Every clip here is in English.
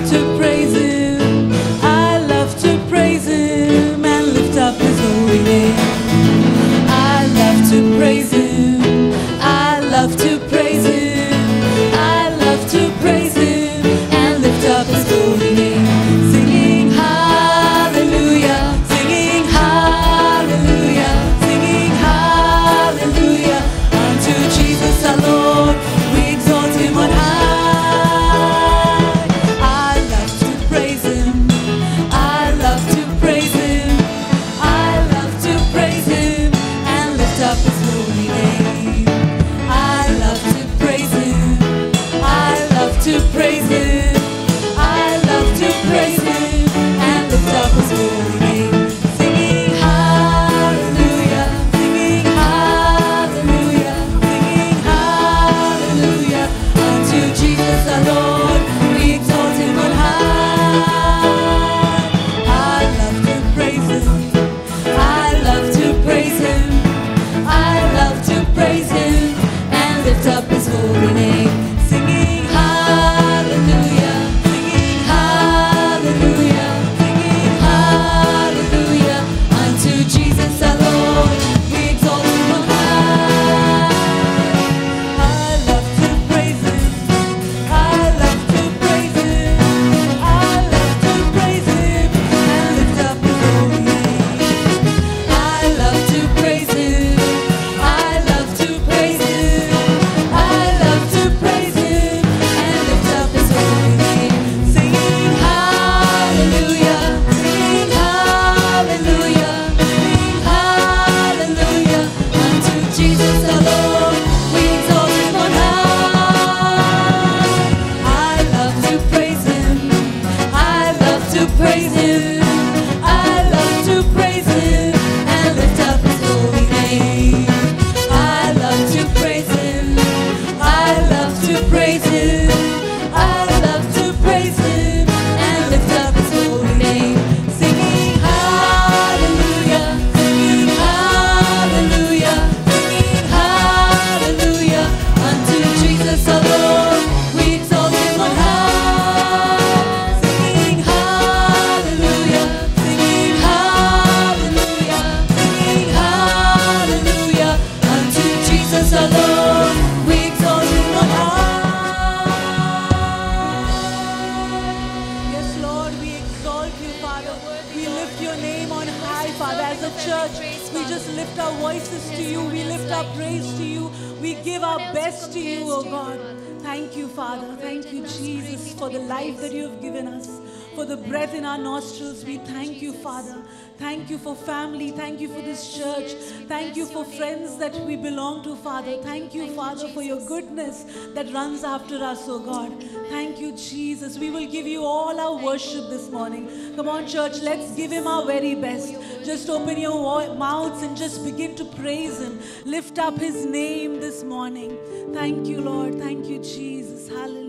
love to praise Him, I love to praise Him and lift up His holy name. I love to praise Him, I love to praise Him, I love to praise Him and lift up His holy name. Singing hallelujah, singing hallelujah, singing hallelujah unto Jesus our Lord, we exalt Him on high. That runs after us, oh God. Thank you, Jesus. We will give you all our worship this morning. Come on, church, let's give Him our very best. Just open your mouths and just begin to praise Him. Lift up His name this morning. Thank you, Lord. Thank you, Jesus. Hallelujah.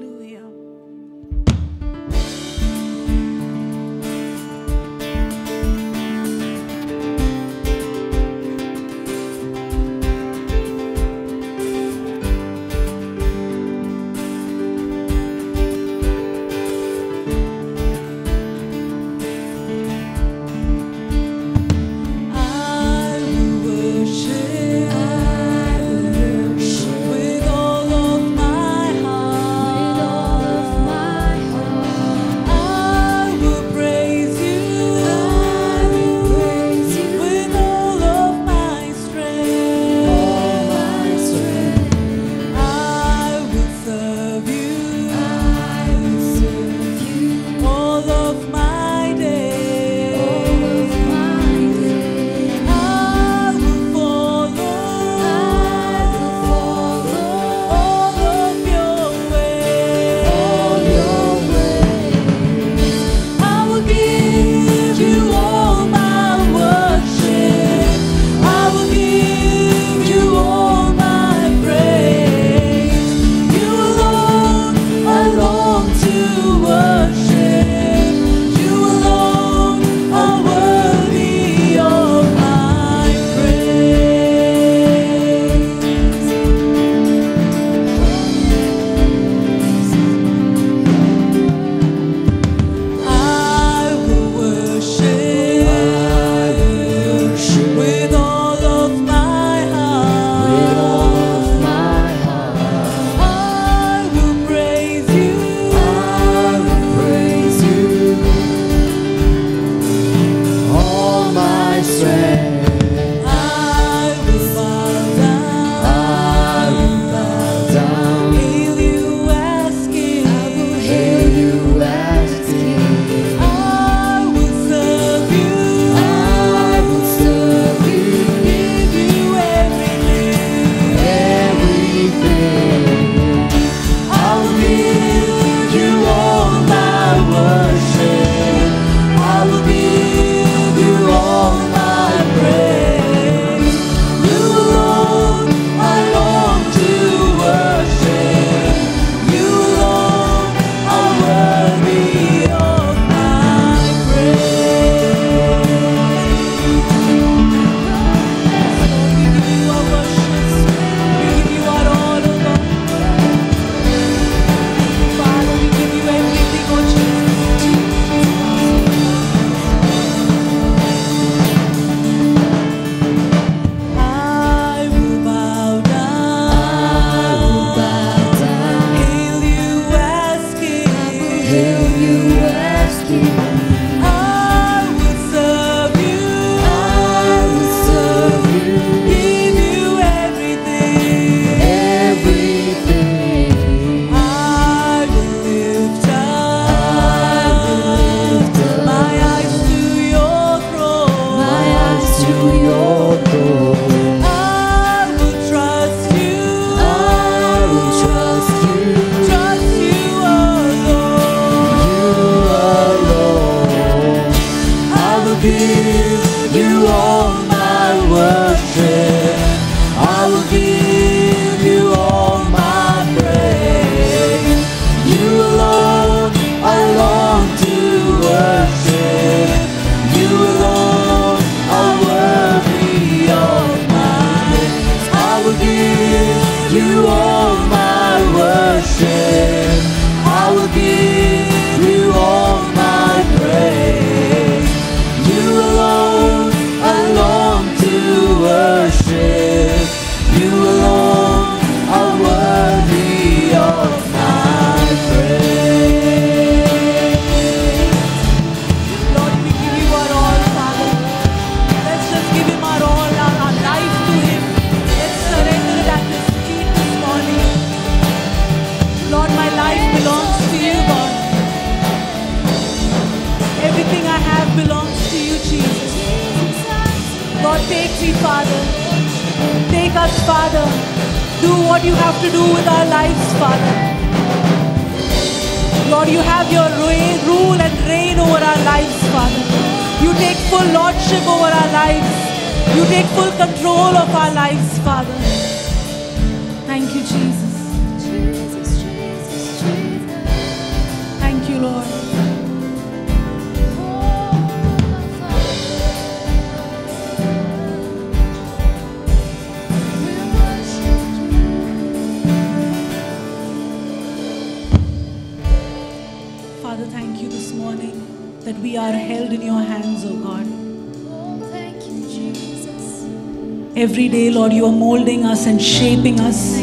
Every day, Lord, you are molding us and shaping us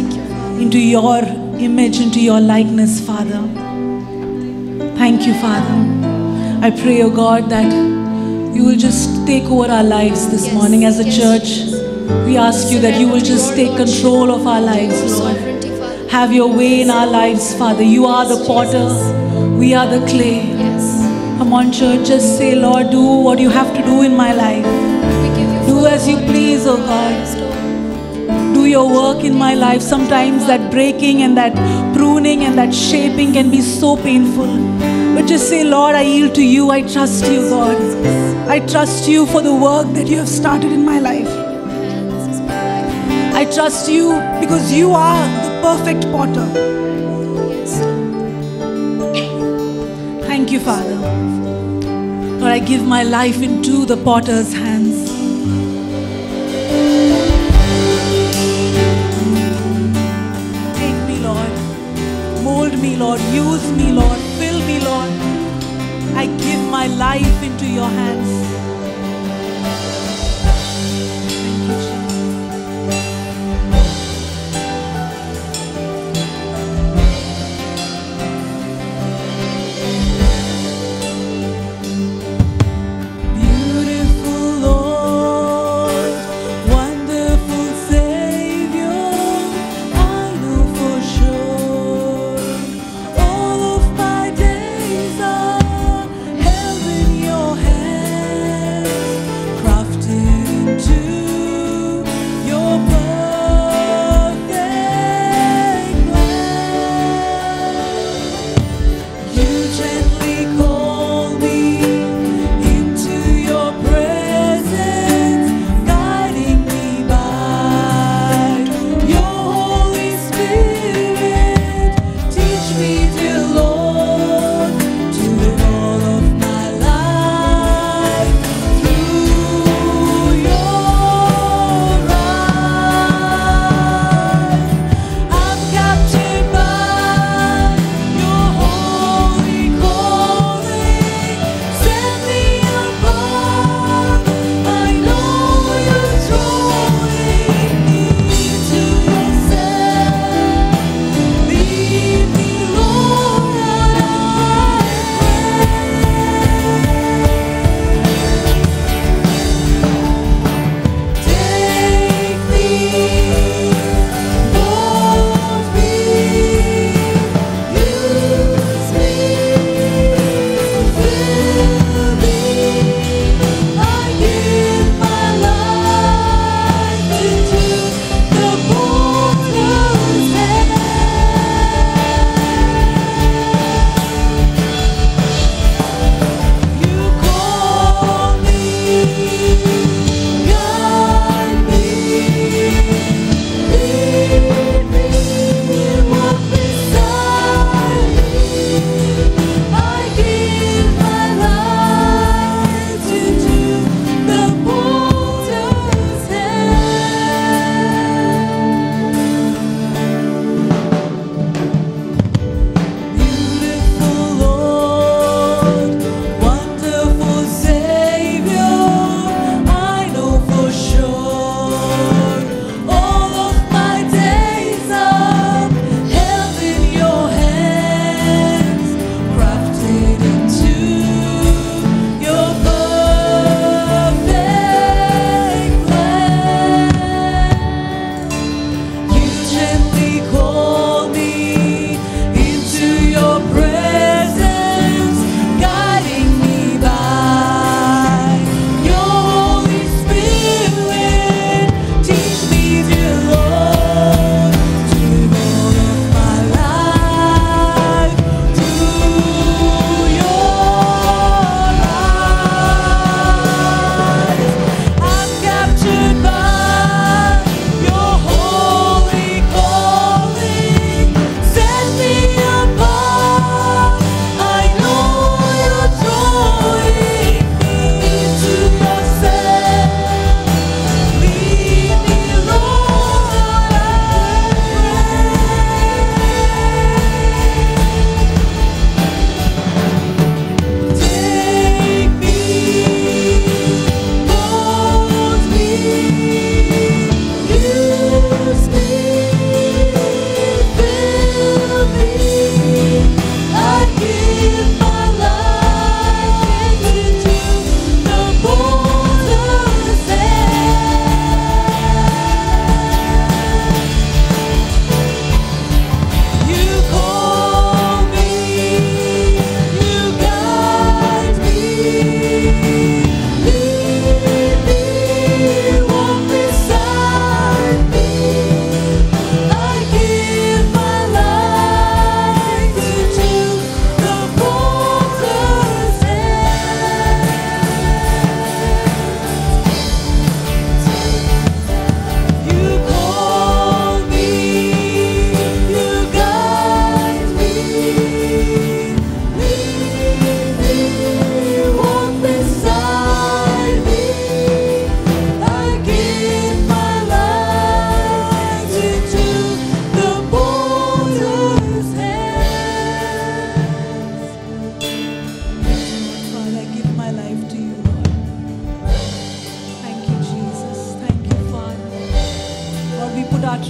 into your image, into your likeness, Father. Thank you, Father. I pray, oh God, that you will just take over our lives this morning as a church. We ask you that you will just take control of our lives, Lord. Have your way in our lives, Father. You are the potter. We are the clay. Come on, church, just say, Lord, do what you have to do in my life. Do as you please, oh God. Do your work in my life. Sometimes that breaking and that pruning and that shaping can be so painful. But just say, Lord, I yield to you. I trust you, God. I trust you for the work that you have started in my life. I trust you because you are the perfect potter. Thank you, Father. Lord, I give my life into the potter's hands. Me, Lord, use me, Lord, fill me, Lord. I give my life into your hands. Thank you, Jesus. Beautiful Lord, wonderful Savior, I know for sure. All of my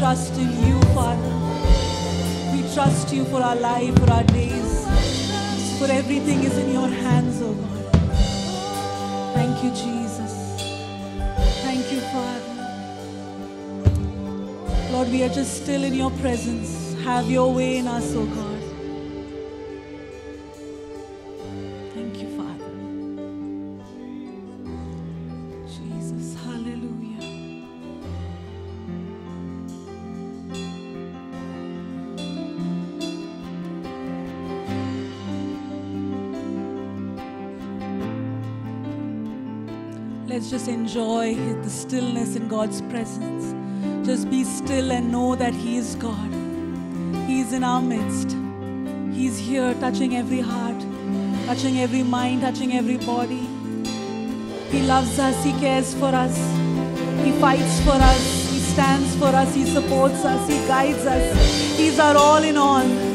trust in you, Father. We trust you for our life, for our days, for everything is in your hands, oh God. Thank you, Jesus. Thank you, Father. Lord, we are just still in your presence. Have your way in us, oh God. Let's just enjoy the stillness in God's presence. Just be still and know that He is God. He is in our midst. He is here, touching every heart, touching every mind, touching every body. He loves us. He cares for us. He fights for us. He stands for us. He supports us. He guides us. He is our all in all. And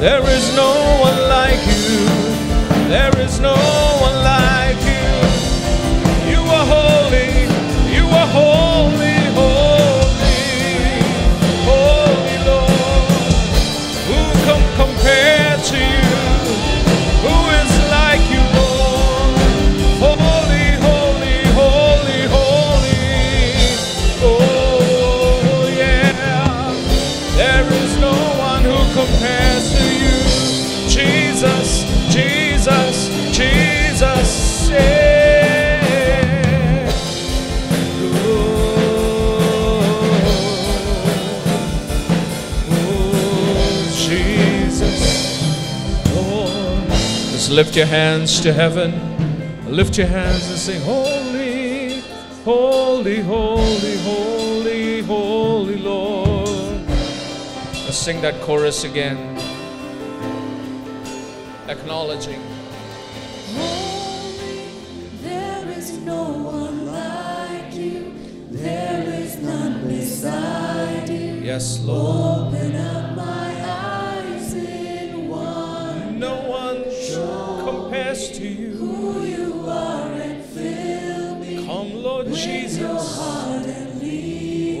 There is no one like you. There is no one like you. You are holy. You are holy, holy, holy Lord. Who can compare to you? Who is like you, Lord? Holy, holy, holy, holy. Oh, yeah. There is no one who compares to you. Jesus, Jesus, Jesus. Yeah. Lift your hands to heaven, lift your hands and sing, holy, holy, holy, holy, holy Lord. Let's sing that chorus again, acknowledging. Holy, there is no one like you, there is none beside you. Yes, Lord. Open up my eyes in wonder. No one compares to you. Who you are, and fill me. Come, Lord with Jesus. Your heart and lead me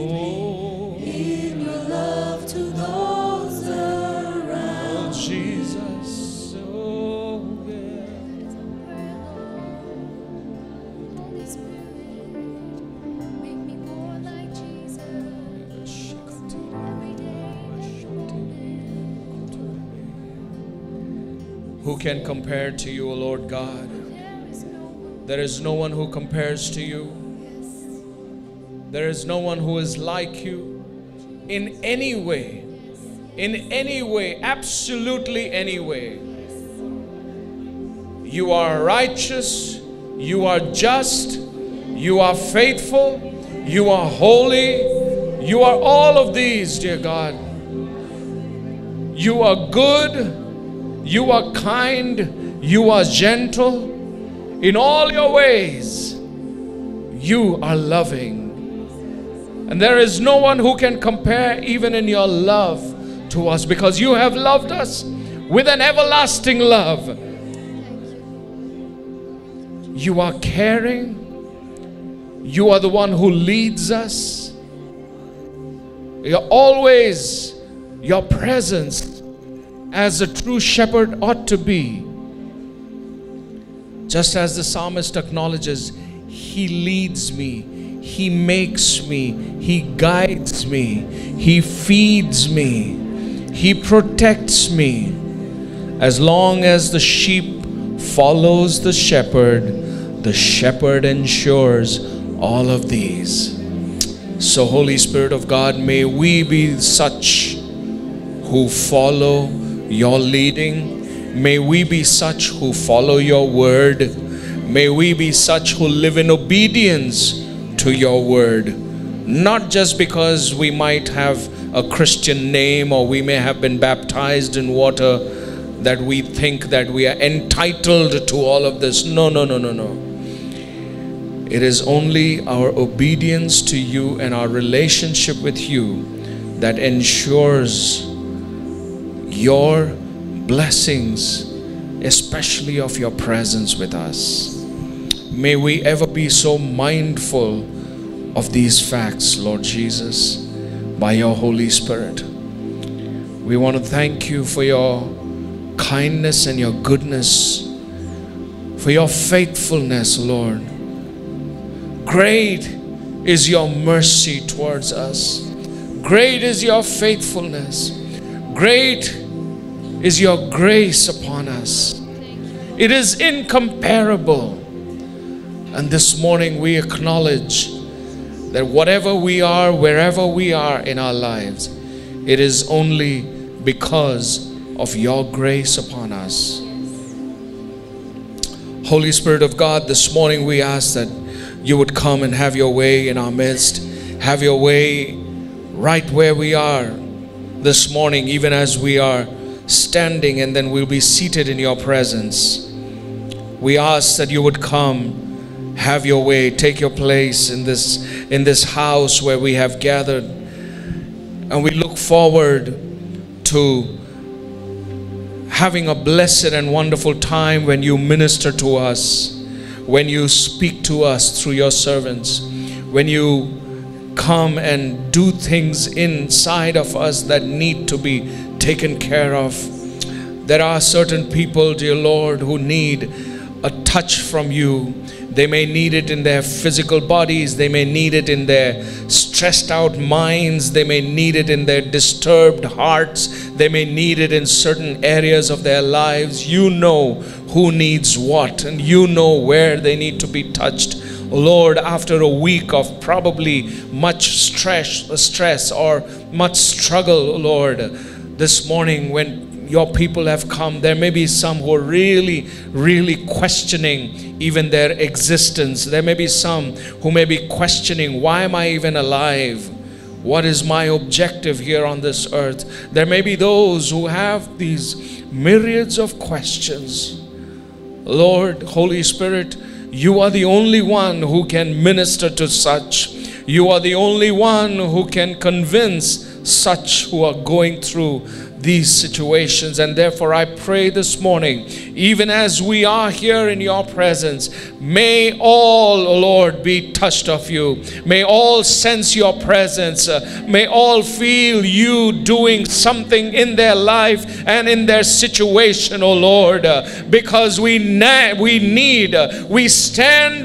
in your love to those around. Oh, Jesus. Oh, who can compare to you, O Lord God? There is no one who compares to you. There is no one who is like you in any way. In any way, absolutely any way. You are righteous. You are just. You are faithful. You are holy. You are all of these, dear God. You are good. You are kind, you are gentle. In all your ways, you are loving. And there is no one who can compare even in your love to us, because you have loved us with an everlasting love. You are caring. You are the one who leads us. You're always, your presence as a true shepherd ought to be. Just as the psalmist acknowledges, he leads me, he makes me, he guides me, he feeds me, he protects me. As long as the sheep follows the shepherd ensures all of these. So Holy Spirit of God, may we be such who follow your leading. May we be such who follow your word. May we be such who live in obedience to your word. Not just because we might have a Christian name or we may have been baptized in water that we think that we are entitled to all of this. No, no, no, no, no. It is only our obedience to you and our relationship with you that ensures your blessings, especially of your presence with us. May we ever be so mindful of these facts, Lord Jesus, by your Holy Spirit. We want to thank you for your kindness and your goodness, for your faithfulness, Lord. Great is your mercy towards us. Great is your faithfulness. Great is your grace upon us. It is incomparable. And this morning we acknowledge that whatever we are, wherever we are in our lives, it is only because of your grace upon us. Holy Spirit of God, this morning we ask that you would come and have your way in our midst. Have your way right where we are this morning, even as we are standing, and then we'll be seated in your presence. We ask that you would come, have your way, take your place in this house where we have gathered. And we look forward to having a blessed and wonderful time when you minister to us, when you speak to us through your servants, when you come and do things inside of us that need to be taken care of. There are certain people, dear Lord, who need a touch from you. They may need it in their physical bodies. They may need it in their stressed out minds. They may need it in their disturbed hearts. They may need it in certain areas of their lives. You know who needs what, and you know where they need to be touched. Lord, after a week of probably much stress or much struggle, Lord, this morning when your people have come, there may be some who are really questioning even their existence. There may be some who may be questioning, why am I even alive? What is my objective here on this earth? There may be those who have these myriads of questions. Lord, Holy Spirit, you are the only one who can minister to such. You are the only one who can convince such who are going through these situations. And therefore I pray this morning, even as we are here in your presence, may all, Lord, be touched of you. May all sense your presence. May all feel you doing something in their life and in their situation, oh Lord, because we stand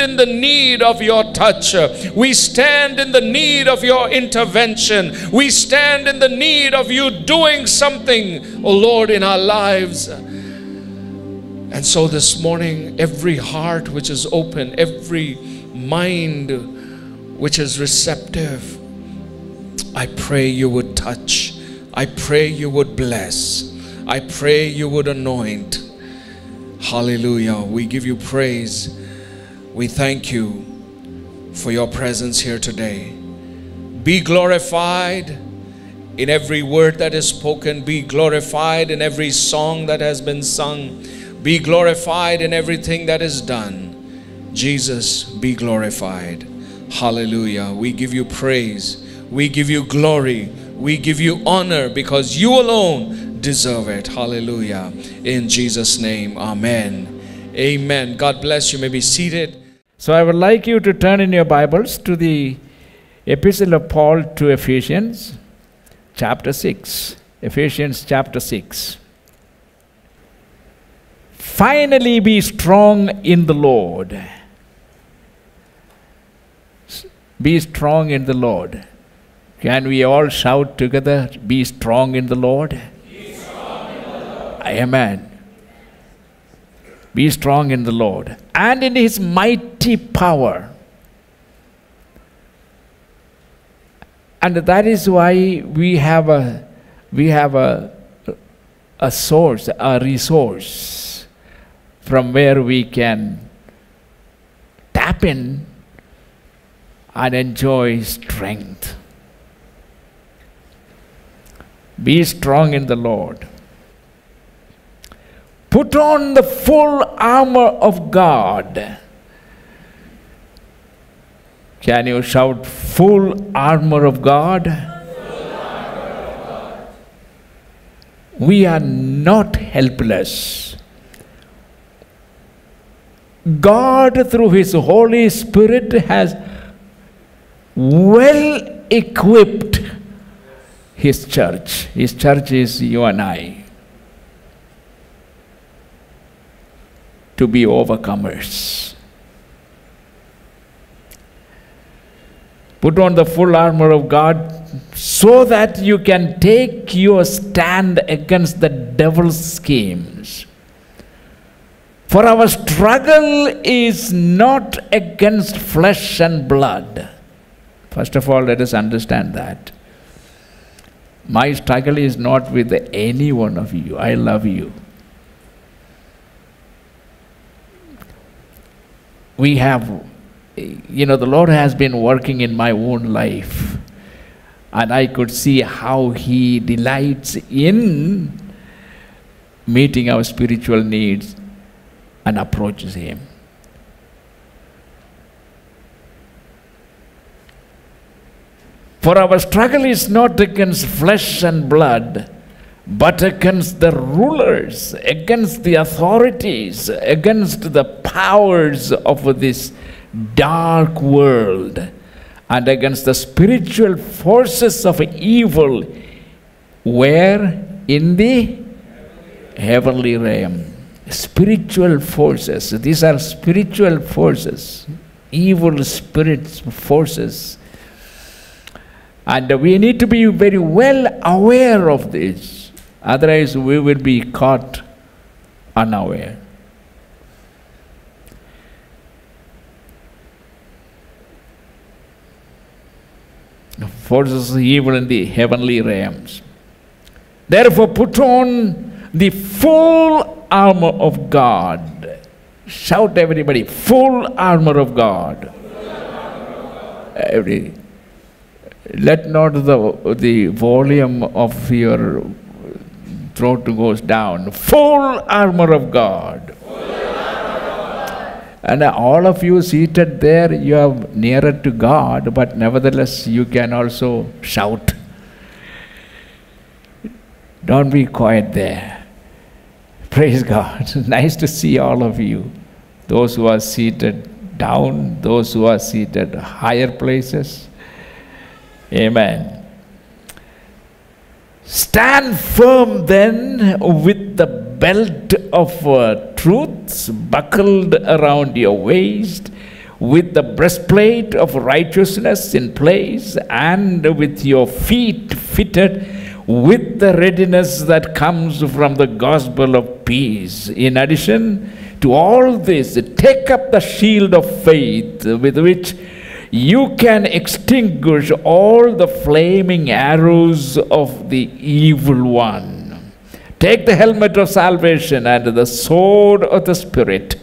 in the need of your touch. We stand in the need of your intervention. We stand in the need of you doing something, oh Lord, in our lives. And so this morning, every heart which is open, every mind which is receptive, I pray you would touch. I pray you would bless. I pray you would anoint. Hallelujah. We give you praise. We thank you for your presence here today. Be glorified in every word that is spoken. Be glorified in every song that has been sung. Be glorified in everything that is done. Jesus, be glorified. Hallelujah. We give you praise. We give you glory. We give you honor, because you alone deserve it. Hallelujah. In Jesus' name, amen. Amen. God bless you. You may be seated. So I would like you to turn in your Bibles to the Epistle of Paul to Ephesians chapter 6. Ephesians chapter 6. Finally, be strong in the Lord. Be strong in the Lord. Can we all shout together, be strong in the Lord? Be strong in the Lord. Amen. Be strong in the Lord and in his mighty power. And that is why we have a source, a resource, from where we can tap in and enjoy strength. Be strong in the Lord. Put on the full armor of God. Can you shout, full armor of God? Full armor of God. We are not helpless. God, through his Holy Spirit, has well equipped his church. His church is you and I, to be overcomers. Put on the full armor of God so that you can take your stand against the devil's schemes. For our struggle is not against flesh and blood. First of all, let us understand that. My struggle is not with any one of you. I love you. We have, you know, the Lord has been working in my own life. And I could see how he delights in meeting our spiritual needs and approaches him. For our struggle is not against flesh and blood, but against the rulers, against the authorities, against the powers of this dark world, and against the spiritual forces of evil, where? In the heavenly realm. Spiritual forces, these are spiritual forces, evil spirit forces. And we need to be very well aware of this, otherwise we will be caught unaware. Forces of evil in the heavenly realms. Therefore put on the full armor of God. Shout everybody, full armor of God. Every. Let not the volume of your throat goes down. Full armor of God. Full armor of God. And all of you seated there, you are nearer to God, but nevertheless you can also shout. Don't be quiet there. Praise God. Nice to see all of you. Those who are seated down, those who are seated higher places. Amen. Stand firm then with the belt of truth buckled around your waist, with the breastplate of righteousness in place, and with your feet fitted with the readiness that comes from the gospel of peace. In addition to all this, take up the shield of faith, with which you can extinguish all the flaming arrows of the evil one. Take the helmet of salvation and the sword of the Spirit,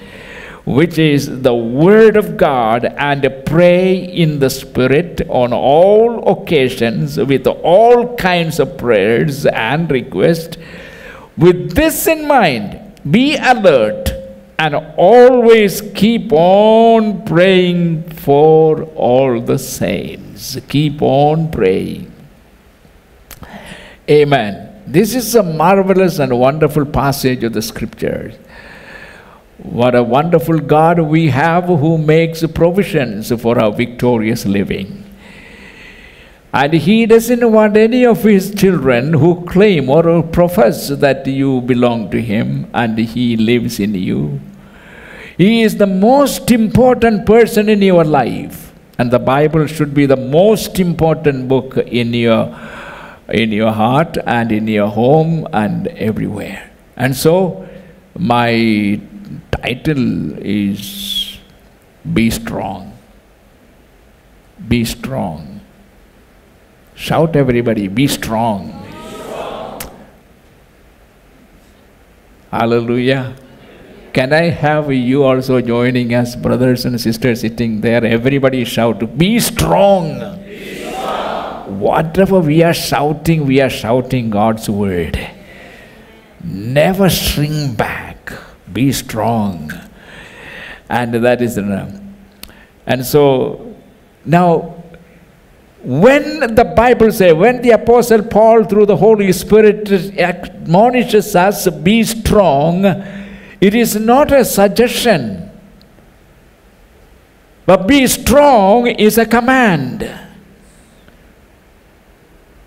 which is the word of God, and pray in the Spirit on all occasions with all kinds of prayers and requests. With this in mind, be alert and always keep on praying for all the saints. Keep on praying. Amen. This is a marvelous and wonderful passage of the Scriptures. What a wonderful God we have, who makes provisions for our victorious living. And He doesn't want any of His children who claim or profess that you belong to Him and He lives in you. He is the most important person in your life, and the Bible should be the most important book in your heart and in your home and everywhere. And so my title is Be Strong. Be strong. Shout everybody, be strong. Be strong. Hallelujah. Can I have you also joining us, brothers and sisters sitting there? Everybody shout, be strong. Be strong. Whatever we are shouting God's word. Never shrink back. Be strong. And that is enough. And so, now, when the Bible says, when the Apostle Paul through the Holy Spirit admonishes us, be strong, it is not a suggestion, but be strong is a command.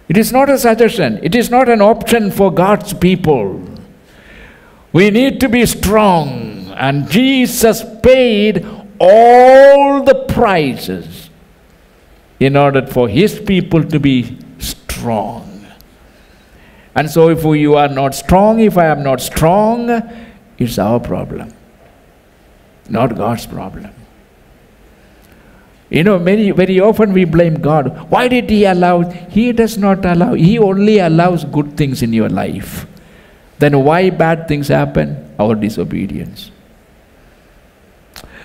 It is not a suggestion. It is not an option for God's people. We need to be strong, and Jesus paid all the prices in order for His people to be strong. And so if you are not strong, if I am not strong, it's our problem, not God's problem. You know, very often we blame God. Why did He allow? He does not allow. He only allows good things in your life. Then why bad things happen? Our disobedience.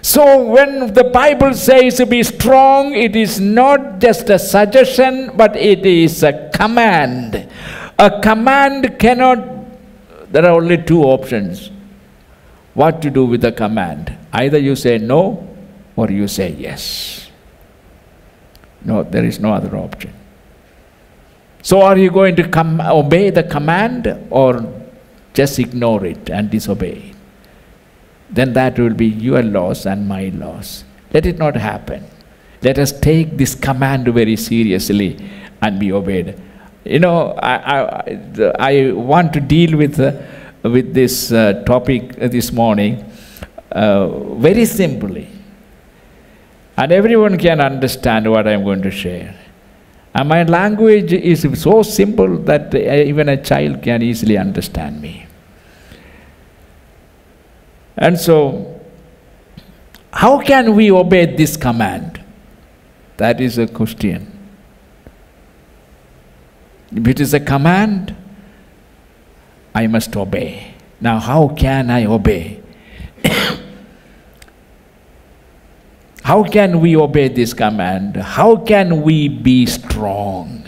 So when the Bible says to be strong, it is not just a suggestion, but it is a command. A command cannot. There are only two options. What to do with the command? Either you say no, or you say yes. No, there is no other option. So are you going to obey the command or just ignore it and disobey it? Then that will be your loss and my loss. Let it not happen. Let us take this command very seriously and be obeyed. You know, I want to deal with this topic this morning very simply. And everyone can understand what I am going to share. And my language is so simple that even a child can easily understand me. And so, how can we obey this command? That is a question. If it is a command, I must obey. Now, how can I obey? How can we obey this command? How can we be strong?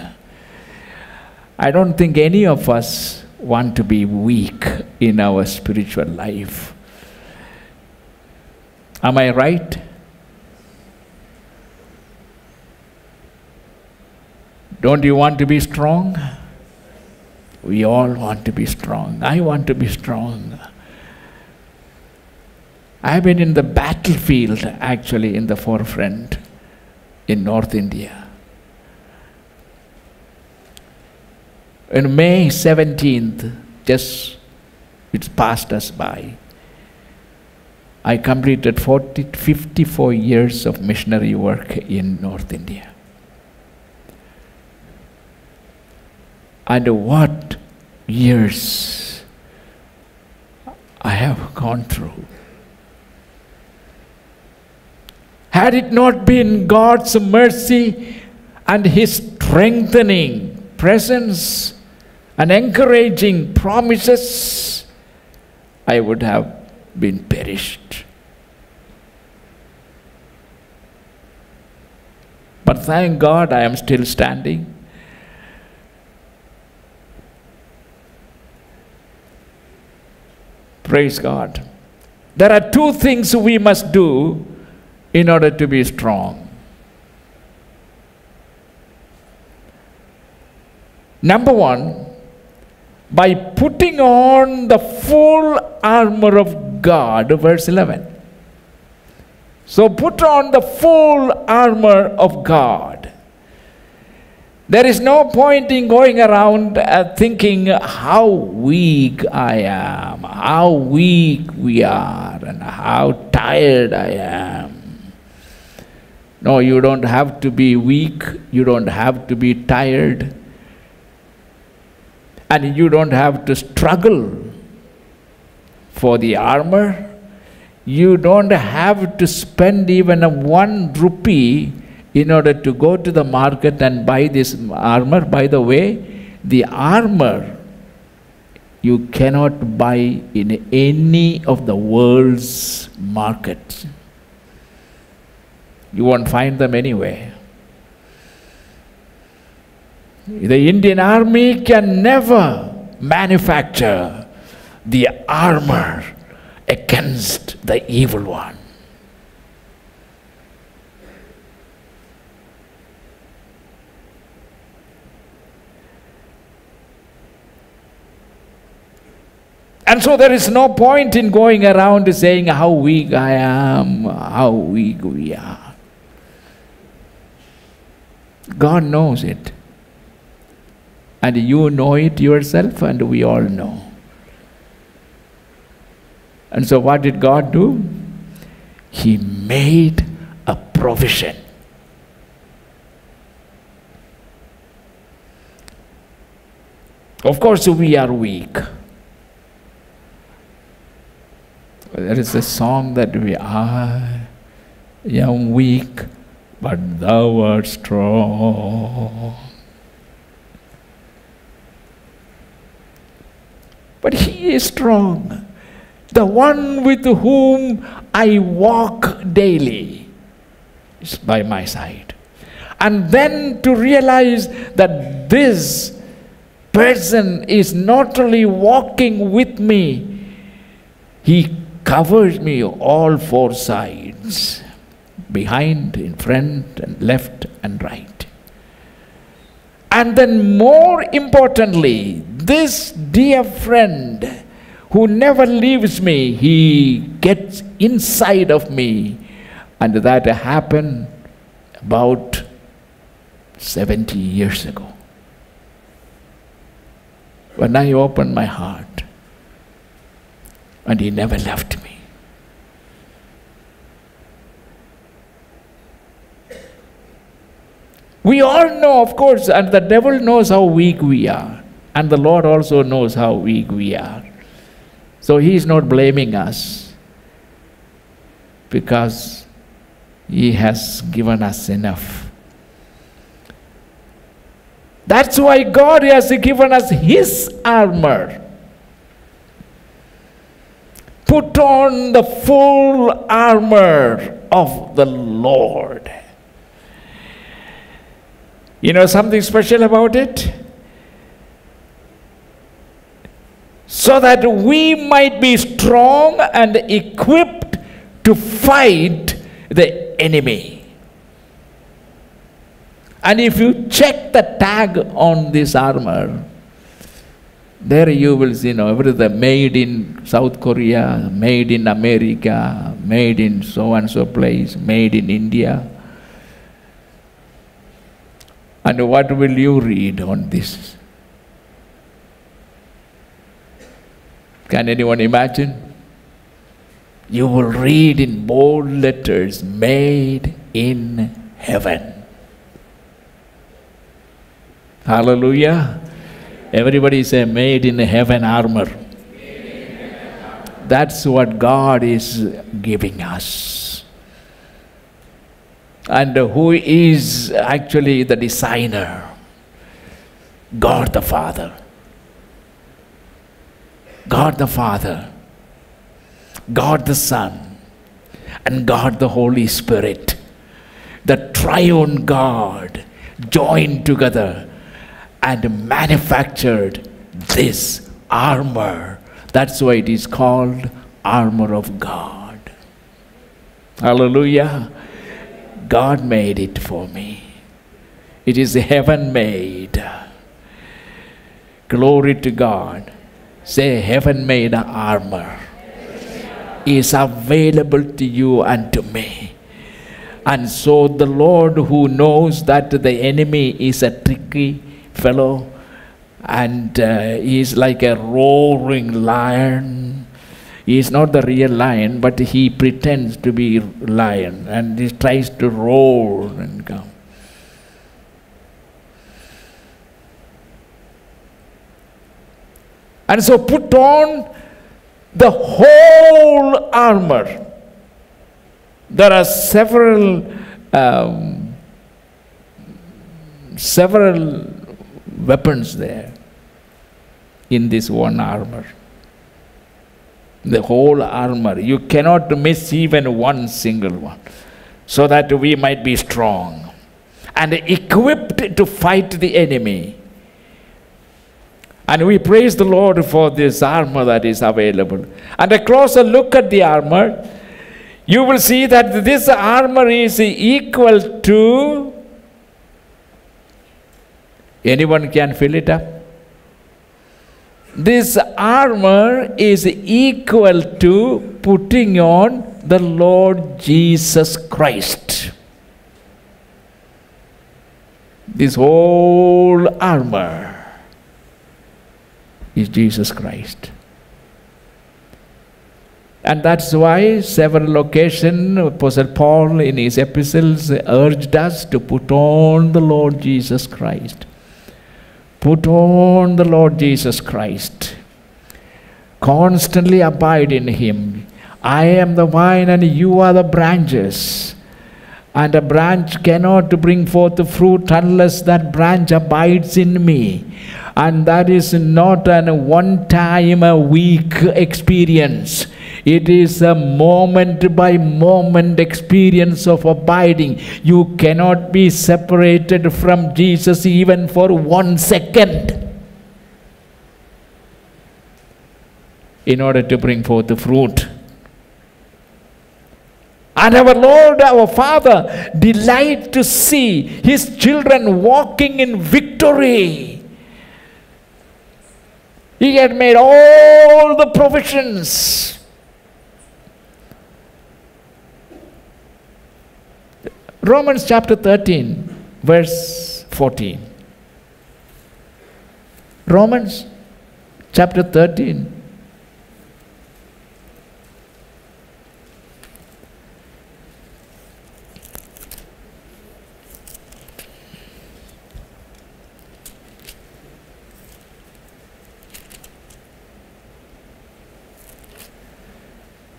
I don't think any of us want to be weak in our spiritual life. Am I right? Don't you want to be strong? We all want to be strong. I want to be strong. I've been in the battlefield, actually, in the forefront in North India. On May 17th, just it's passed us by, I completed 54 years of missionary work in North India. And what years I have gone through. Had it not been God's mercy and His strengthening presence and encouraging promises, I would have been perished. But thank God I am still standing. Praise God. There are two things we must do in order to be strong. Number one, by putting on the full armor of God, verse 11. So put on the full armor of God. There is no point in going around thinking how weak I am, how weak we are, and how tired I am. No, you don't have to be weak, you don't have to be tired, and you don't have to struggle for the armor. You don't have to spend even 1 rupee in order to go to the market and buy this armor. By the way, the armor you cannot buy in any of the world's markets. You won't find them anywhere. The Indian Army can never manufacture the armor against the evil one. And so there is no point in going around saying how weak I am, how weak we are. God knows it. And you know it yourself, and we all know. And so what did God do? He made a provision. Of course, we are weak. There is a song that I am weak, but thou art strong. But He is strong, the one with whom I walk daily is by my side. And then to realize that this person is not only walking with me, he covers me all four sides. Behind, in front, and left, and right. And then more importantly, this dear friend who never leaves me, he gets inside of me. And that happened about 70 years ago. When I opened my heart, and he never left me. We all know, of course, and the devil knows how weak we are, and the Lord also knows how weak we are. So he is not blaming us, because he has given us enough. That's why God has given us his armor. Put on the full armor of the Lord. You know something special about it? So that we might be strong and equipped to fight the enemy. And if you check the tag on this armor, there you will see, you know, everything made in South Korea, made in America, made in so and so place, made in India. And what will you read on this? Can anyone imagine? You will read in bold letters, made in heaven. Hallelujah. Everybody say, made in heaven armor. That's what God is giving us. And who is actually the designer? God the Father. God the Father. God the Son. And God the Holy Spirit. The triune God joined together and manufactured this armor. That's why it is called armor of God. Hallelujah. God made it for me. It is heaven made. Glory to God. Say, heaven made armor is available to you and to me. And so the Lord, who knows that the enemy is a tricky fellow, and he is like a roaring lion. He is not the real lion, but he pretends to be lion, and he tries to roar and come. And so put on the whole armor. There are several weapons there in this one armor. The whole armor. You cannot miss even one single one. So that we might be strong and equipped to fight the enemy. And we praise the Lord for this armor that is available. And a closer look at the armor, you will see that this armor is equal to. Anyone can fill it up? This armor is equal to putting on the Lord Jesus Christ. This whole armor is Jesus Christ. And that's why several occasions Apostle Paul in his epistles urged us to put on the Lord Jesus Christ. Put on the Lord Jesus Christ. Constantly abide in him. I am the vine and you are the branches. And a branch cannot bring forth fruit unless that branch abides in me. And that is not a one-time a week experience. It is a moment-by-moment experience of abiding. You cannot be separated from Jesus even for 1 second in order to bring forth the fruit. And our Lord, our Father, delights to see His children walking in victory. He had made all the provisions. Romans chapter 13, verse 14. Romans chapter 13.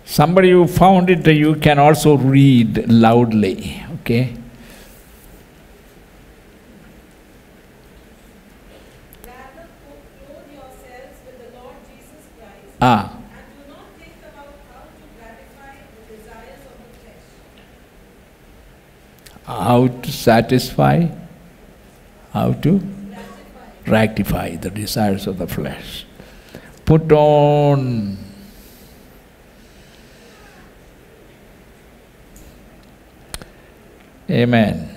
Somebody who found it, you can also read loudly, okay? Rather, clothe yourselves with the Lord Jesus Christ, and do not think about how to gratify the desires of the flesh. How to satisfy? How to rectify the desires of the flesh. Put on Amen.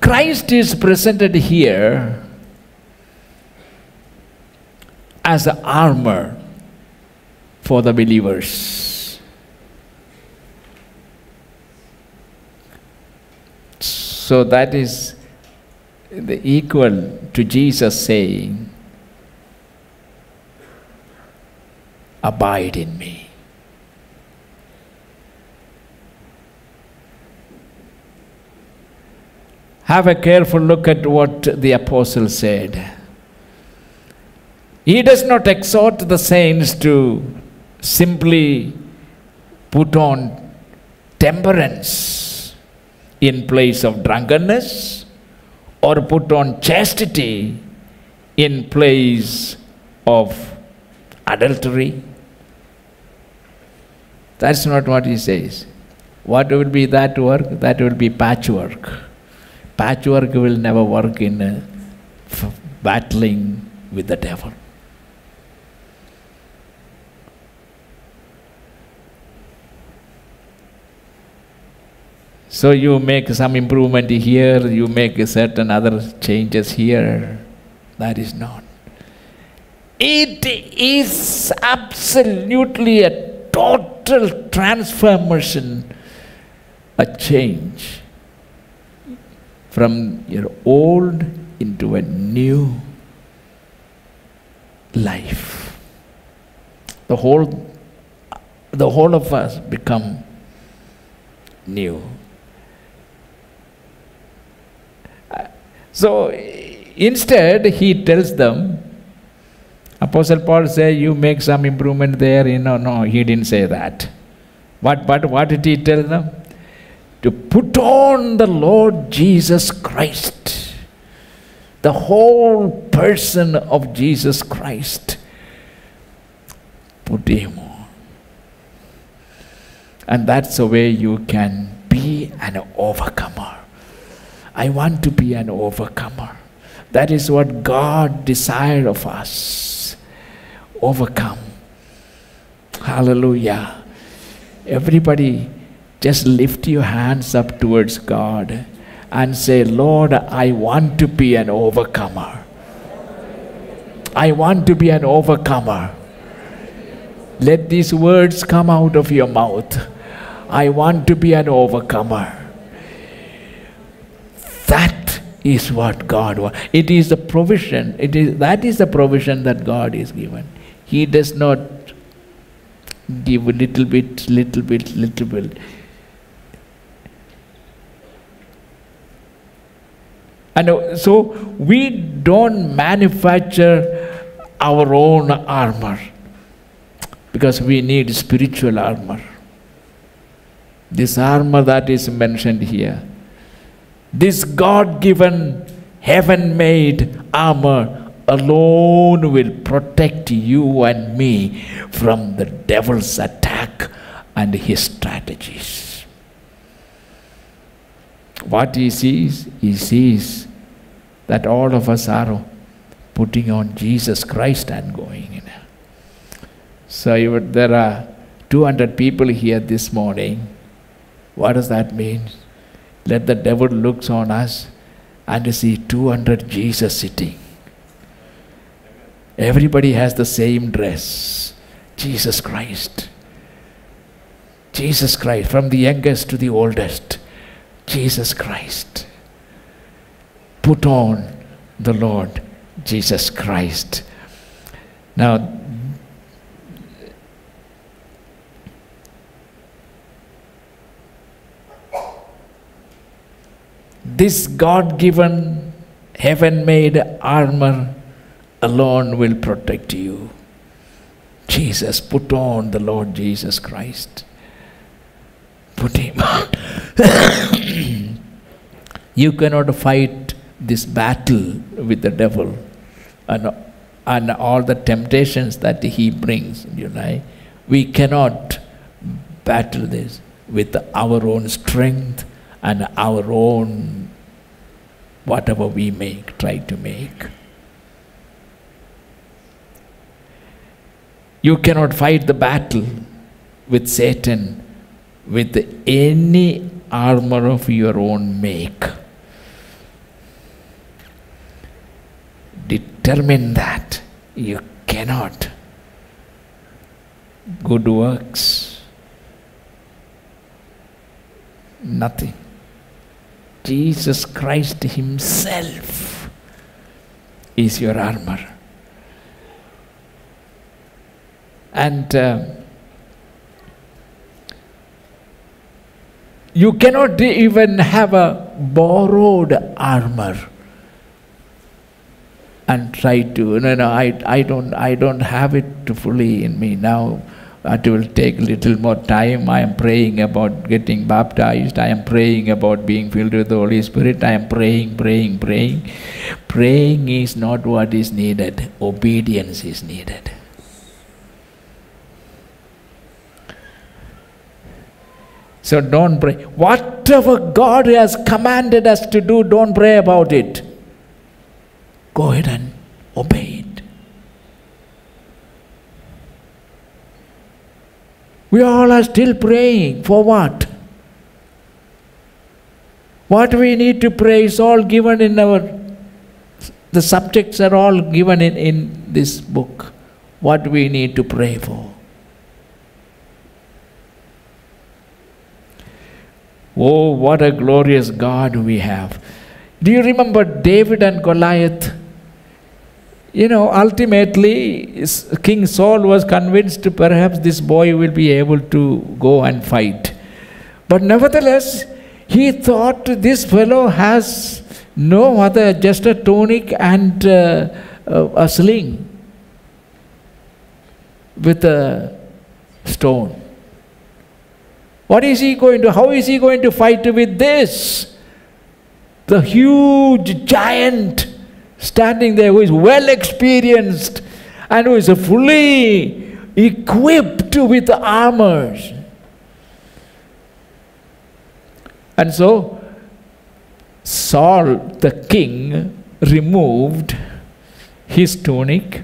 Christ is presented here as an armor for the believers. So that is the equal to Jesus saying, abide in me. Have a careful look at what the apostle said. He does not exhort the saints to simply put on temperance in place of drunkenness, or put on chastity in place of adultery. That's not what he says. What will be that work? That will be patchwork. Patchwork will never work in battling with the devil. So you make some improvement here, you make certain other changes here. That is not. It is absolutely a total transformation, a change from your old into a new life. The whole of us become new. So instead he tells them, Apostle Paul said, you make some improvement there, you know. No, he didn't say that. But what did he tell them? To put on the Lord Jesus Christ, the whole person of Jesus Christ. Put him on. And that's the way you can be an overcomer. I want to be an overcomer. That is what God desires of us. Overcome. Hallelujah. Everybody, just lift your hands up towards God and say, Lord, I want to be an overcomer. I want to be an overcomer. Let these words come out of your mouth. I want to be an overcomer. That is what God wants. It is the provision. That is the provision that God is given. He does not give a little bit, little bit, little bit. And so we don't manufacture our own armor, because we need spiritual armor. This armor that is mentioned here, this God-given, heaven-made armor alone will protect you and me from the devil's attack and his strategies. What he sees that all of us are putting on Jesus Christ and going in. So there are 200 people here this morning. What does that mean? Let the devil look on us and see 200 Jesus sitting. Everybody has the same dress. Jesus Christ. Jesus Christ. From the youngest to the oldest. Jesus Christ. Put on the Lord Jesus Christ. Now, this God-given, heaven-made armor alone will protect you. Jesus, put on the Lord Jesus Christ. Put him on. You cannot fight this battle with the devil and all the temptations that he brings in your life. We cannot battle this with our own strength and our own whatever we try to make. You cannot fight the battle with Satan with any armor of your own make. Determine that you cannot. Good works, nothing. Jesus Christ himself is your armor. And you cannot even have a borrowed armor and try to, I don't have it fully in me now. It will take a little more time. I am praying about getting baptized. I am praying about being filled with the Holy Spirit. I am praying. Praying is not what is needed. Obedience is needed. So don't pray. Whatever God has commanded us to do, don't pray about it. Go ahead and obey it. We all are still praying. For what? What we need to pray is all given in our... The subjects are all given in this book. What we need to pray for. Oh, what a glorious God we have. Do you remember David and Goliath? You know, ultimately, King Saul was convinced perhaps this boy will be able to go and fight. But nevertheless, he thought this fellow has no other, just a tunic and a sling with a stone. What is he going to, how is he going to fight with this? The huge giant standing there who is well experienced and who is fully equipped with armors. And so Saul, the king, removed his tunic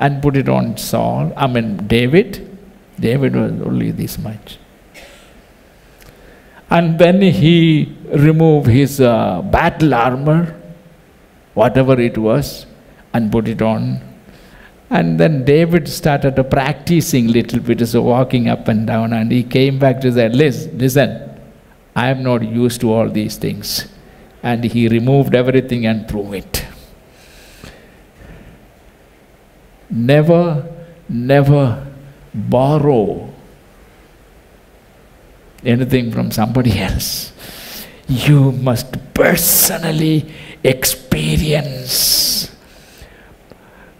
and put it on Saul, I mean David. David was only this much. And then he removed his battle armor, whatever it was, and put it on. And then David started practicing a little bit, so walking up and down, and he came back to that list. Listen, I am not used to all these things. And he removed everything and threw it. Never, never borrow anything from somebody else. You must personally experience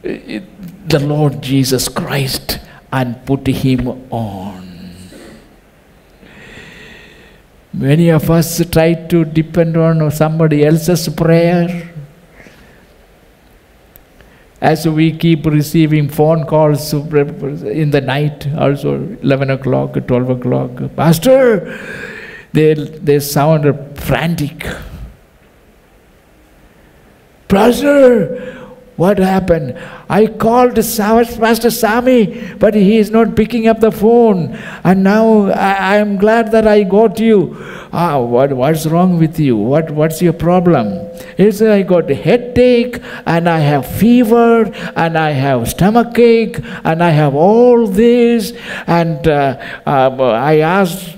the Lord Jesus Christ and put him on. Many of us try to depend on somebody else's prayer. As we keep receiving phone calls in the night, also 11 o'clock, 12 o'clock, Pastor, They sounded frantic. Pastor, what happened? I called Pastor Sami, but he is not picking up the phone. And now I am glad that I got you. Ah, what's wrong with you? What's your problem? He said, I got a headache, and I have fever, and I have stomach ache, and I have all this. And I asked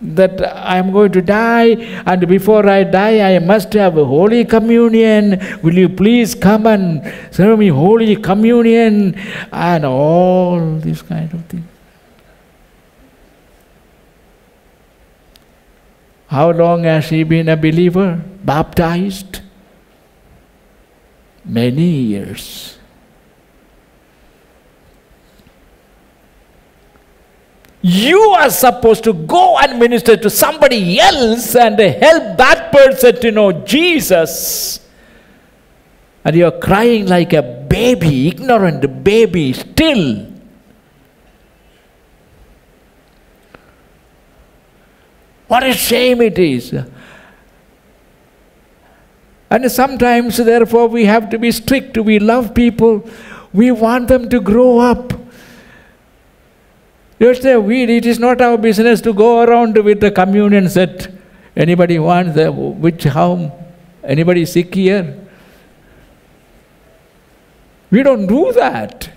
that I am going to die, and before I die I must have a Holy Communion. Will you please come and serve me Holy Communion? And all this kind of thing. How long has he been a believer, baptized? Many years. You are supposed to go and minister to somebody else and help that person to know Jesus. And you are crying like a baby, ignorant baby still. What a shame it is. And sometimes, therefore, we have to be strict. We love people. We want them to grow up. You say, it is not our business to go around with the communion set. Anybody wants which home? Anybody sick here? We don't do that.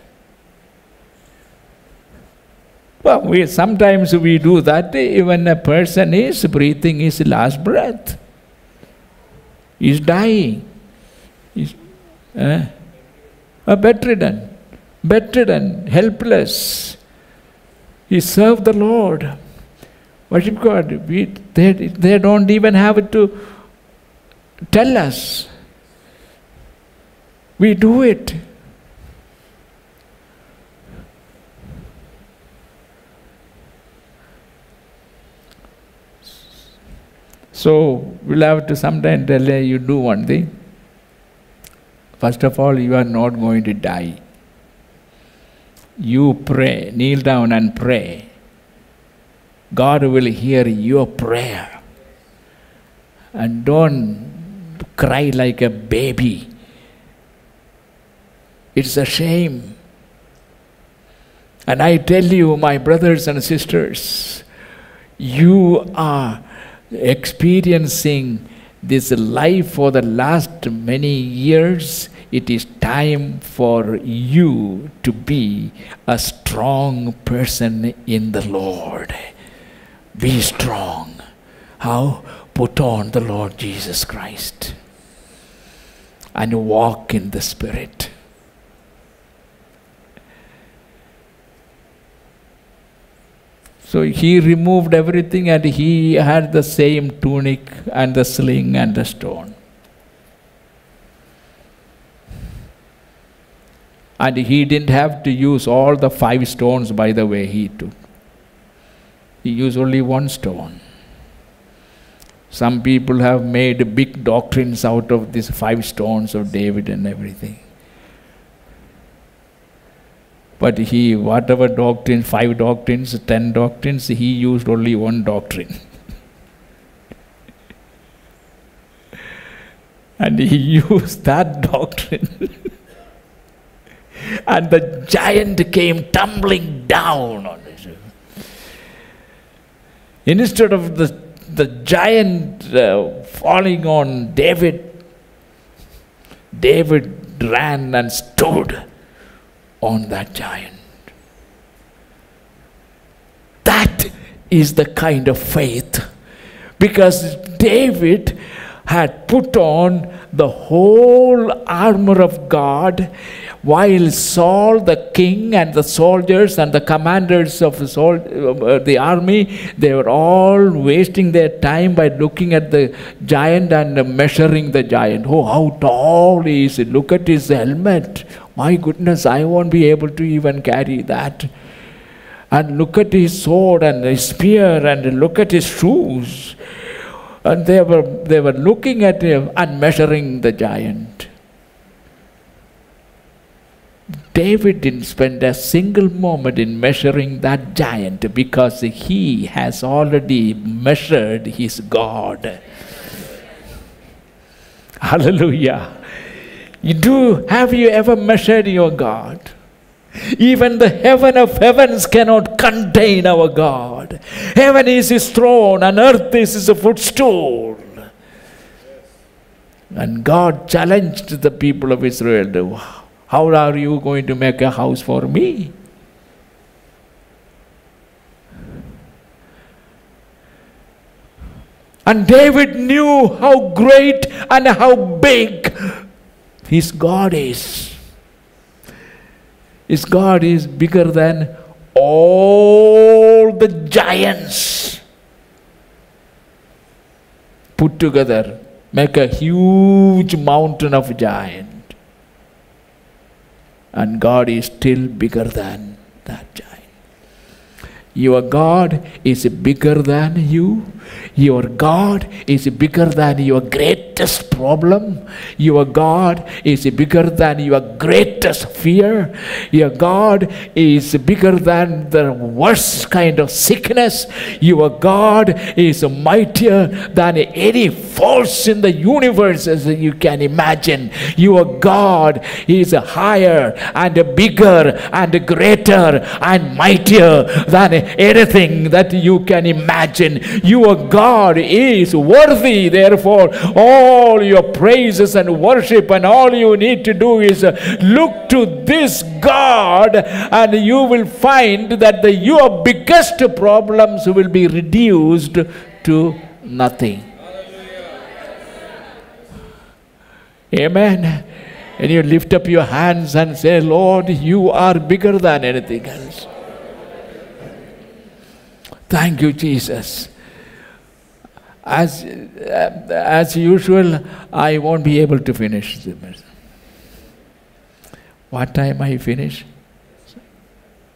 Well, sometimes we do that when a person is breathing his last breath. He's dying. He's bedridden, helpless. He served the Lord. Worship God. They don't even have to tell us. We do it. So we'll have to sometime tell you do one thing. First of all, you are not going to die. You pray, kneel down and pray. God will hear your prayer. And don't cry like a baby. It's a shame. And I tell you, my brothers and sisters, you are experiencing this life for the last many years. It is time for you to be a strong person in the Lord. Be strong. How? Put on the Lord Jesus Christ and walk in the Spirit. So he removed everything, and he had the same tunic and the sling and the stone. And he didn't have to use all the 5 stones, by the way, he took. He used only one stone. Some people have made big doctrines out of these 5 stones of David and everything. But he, whatever doctrine, 5 doctrines, 10 doctrines, he used only one doctrine. And he used that doctrine. And the giant came tumbling down on it. Instead of the giant falling on David, David ran and stood on that giant. That is the kind of faith. Because David had put on the whole armor of God, while Saul, the king, and the soldiers and the commanders of the army, they were all wasting their time by looking at the giant and measuring the giant. Oh, how tall he is. Look at his helmet. My goodness, I won't be able to even carry that. And look at his sword and his spear, and look at his shoes. And they were looking at him and measuring the giant. David didn't spend a single moment in measuring that giant, because he has already measured his God. Hallelujah. Have you ever measured your God? Even the heaven of heavens cannot contain our God. Heaven is his throne and earth is his footstool. And God challenged the people of Israel, how are you going to make a house for me? And David knew how great and how big his God is. His God is bigger than all the giants put together. Make a huge mountain of giant, and God is still bigger than that giant. Your God is bigger than you. Your God is bigger than your greatest problem. Your God is bigger than your greatest fear. Your God is bigger than the worst kind of sickness. Your God is mightier than any force in the universe as you can imagine. Your God is higher and bigger and greater and mightier than anything that you can imagine. Your God is worthy, therefore all your praises and worship, and all you need to do is look to this God, and you will find that your biggest problems will be reduced to nothing. Amen. And you lift up your hands and say, Lord, you are bigger than anything else. Thank you, Jesus. As usual, I won't be able to finish the message. What time I finish?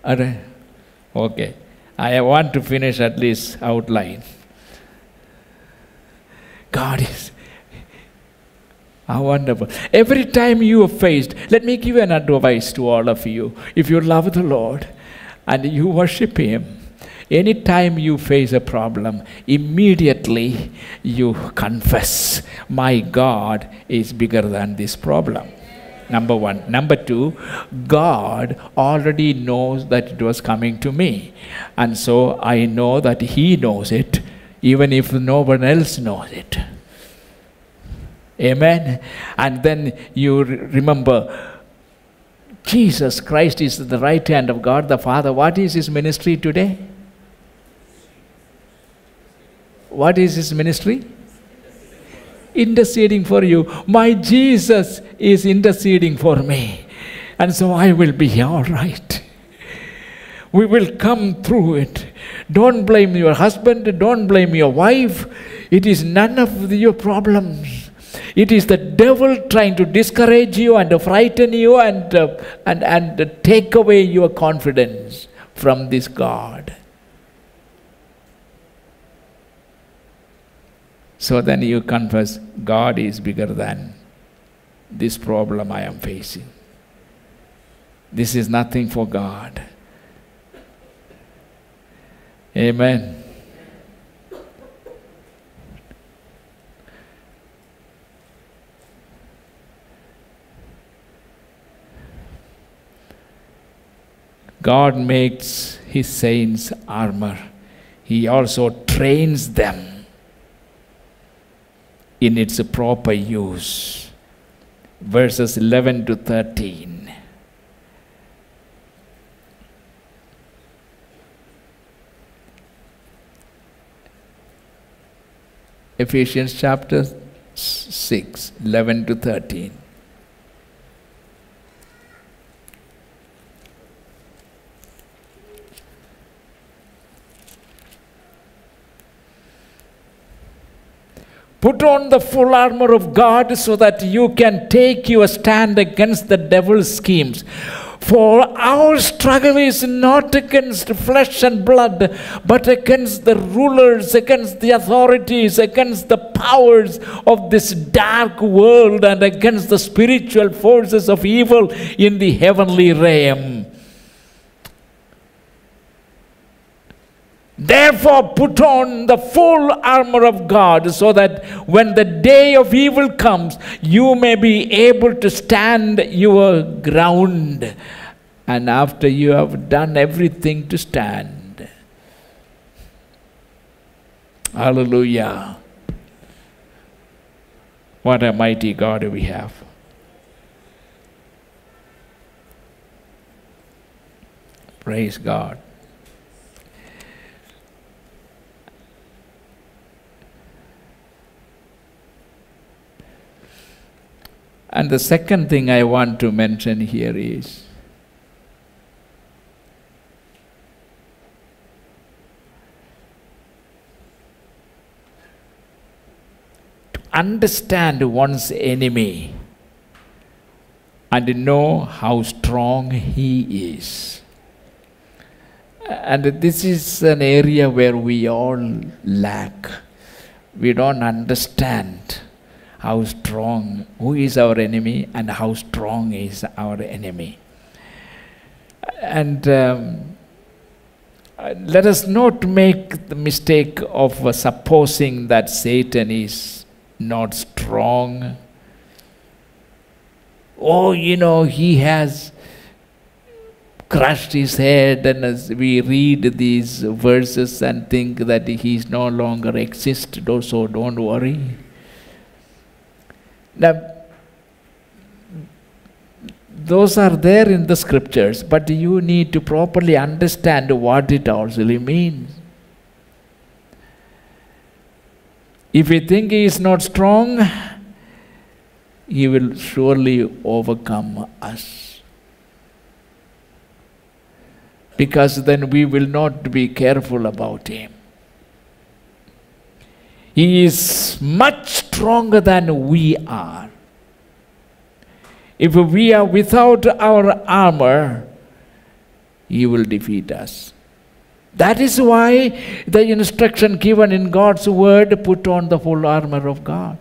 Okay. I want to finish at least outline. God is how wonderful. Every time you are faced, let me give an advice to all of you. If you love the Lord and you worship Him, anytime you face a problem, immediately you confess, my God is bigger than this problem. Number one. Number two, God already knows that it was coming to me. And so I know that He knows it, even if no one else knows it. Amen. And then you remember, Jesus Christ is at the right hand of God the Father. What is His ministry today? What is His ministry? Interceding for you. My Jesus is interceding for me. And so I will be all right. We will come through it. Don't blame your husband. Don't blame your wife. It is none of your problems. It is the devil trying to discourage you and frighten you and take away your confidence from this God. So then you confess, God is bigger than this problem I am facing. This is nothing for God. Amen. God makes His saints armor. He also trains them in its proper use. Verses 11 to 13. Ephesians chapter 6, 11 to 13. Put on the full armor of God so that you can take your stand against the devil's schemes. For our struggle is not against flesh and blood, but against the rulers, against the authorities, against the powers of this dark world, and against the spiritual forces of evil in the heavenly realm. Therefore, put on the full armor of God, so that when the day of evil comes, you may be able to stand your ground. And after you have done everything, to stand. Hallelujah. What a mighty God we have. Praise God. And the second thing I want to mention here is, to understand one's enemy and know how strong he is. And this is an area where we all lack. We don't understand how strong, who is our enemy and how strong is our enemy. And let us not make the mistake of supposing that Satan is not strong. Oh, you know, he has crushed his head, and as we read these verses and think that he is no longer existed, so don't worry. Now, those are there in the scriptures, but you need to properly understand what it actually means. If you think he is not strong, he will surely overcome us. Because then we will not be careful about him. He is much stronger than we are. If we are without our armor, he will defeat us. That is why the instruction given in God's word, put on the full armor of God.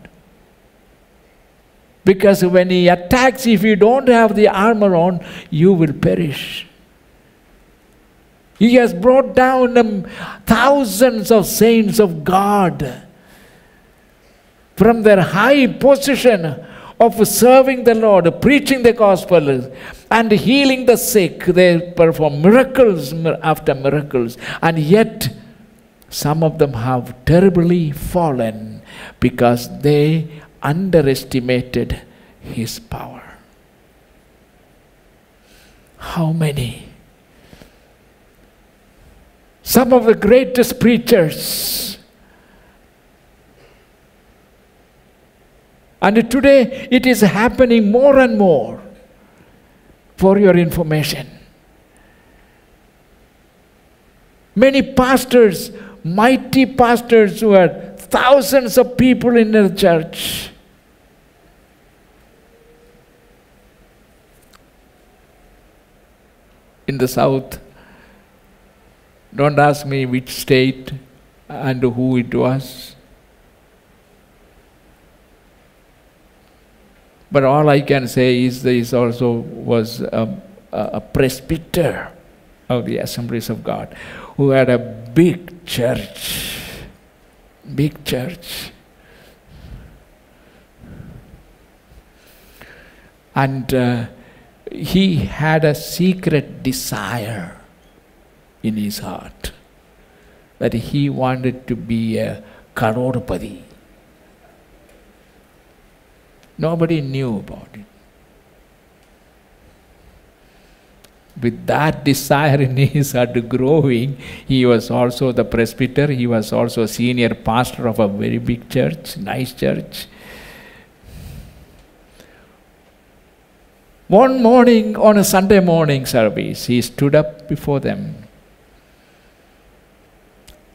Because when he attacks, if you don't have the armor on, you will perish. He has brought down thousands of saints of God from their high position of serving the Lord, preaching the gospel, and healing the sick. They perform miracles after miracles, and yet some of them have terribly fallen because they underestimated his power. How many? Some of the greatest preachers. And today, it is happening more and more, for your information. Many pastors, mighty pastors who had thousands of people in their church. In the South, don't ask me which state and who it was. But all I can say is that he also was a presbyter of the Assemblies of God who had a big church. Big church. And he had a secret desire in his heart that he wanted to be a karodpati. Nobody knew about it. With that desire in his heart growing, he was also the presbyter, he was also a senior pastor of a very big church, nice church. One morning, on a Sunday morning service, he stood up before them.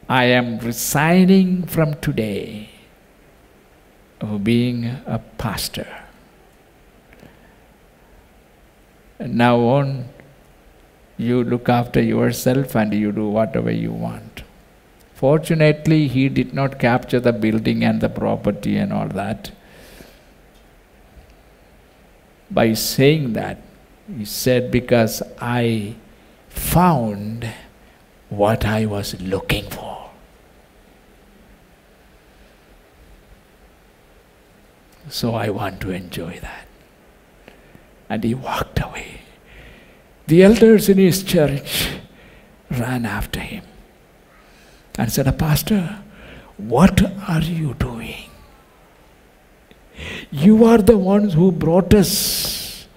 I am resigning from today of being a pastor. And now on, you look after yourself and you do whatever you want. Fortunately, he did not capture the building and the property and all that. By saying that, he said, because I found what I was looking for. So I want to enjoy that. And he walked away. The elders in his church ran after him and said, Pastor, what are you doing? You are the ones who brought us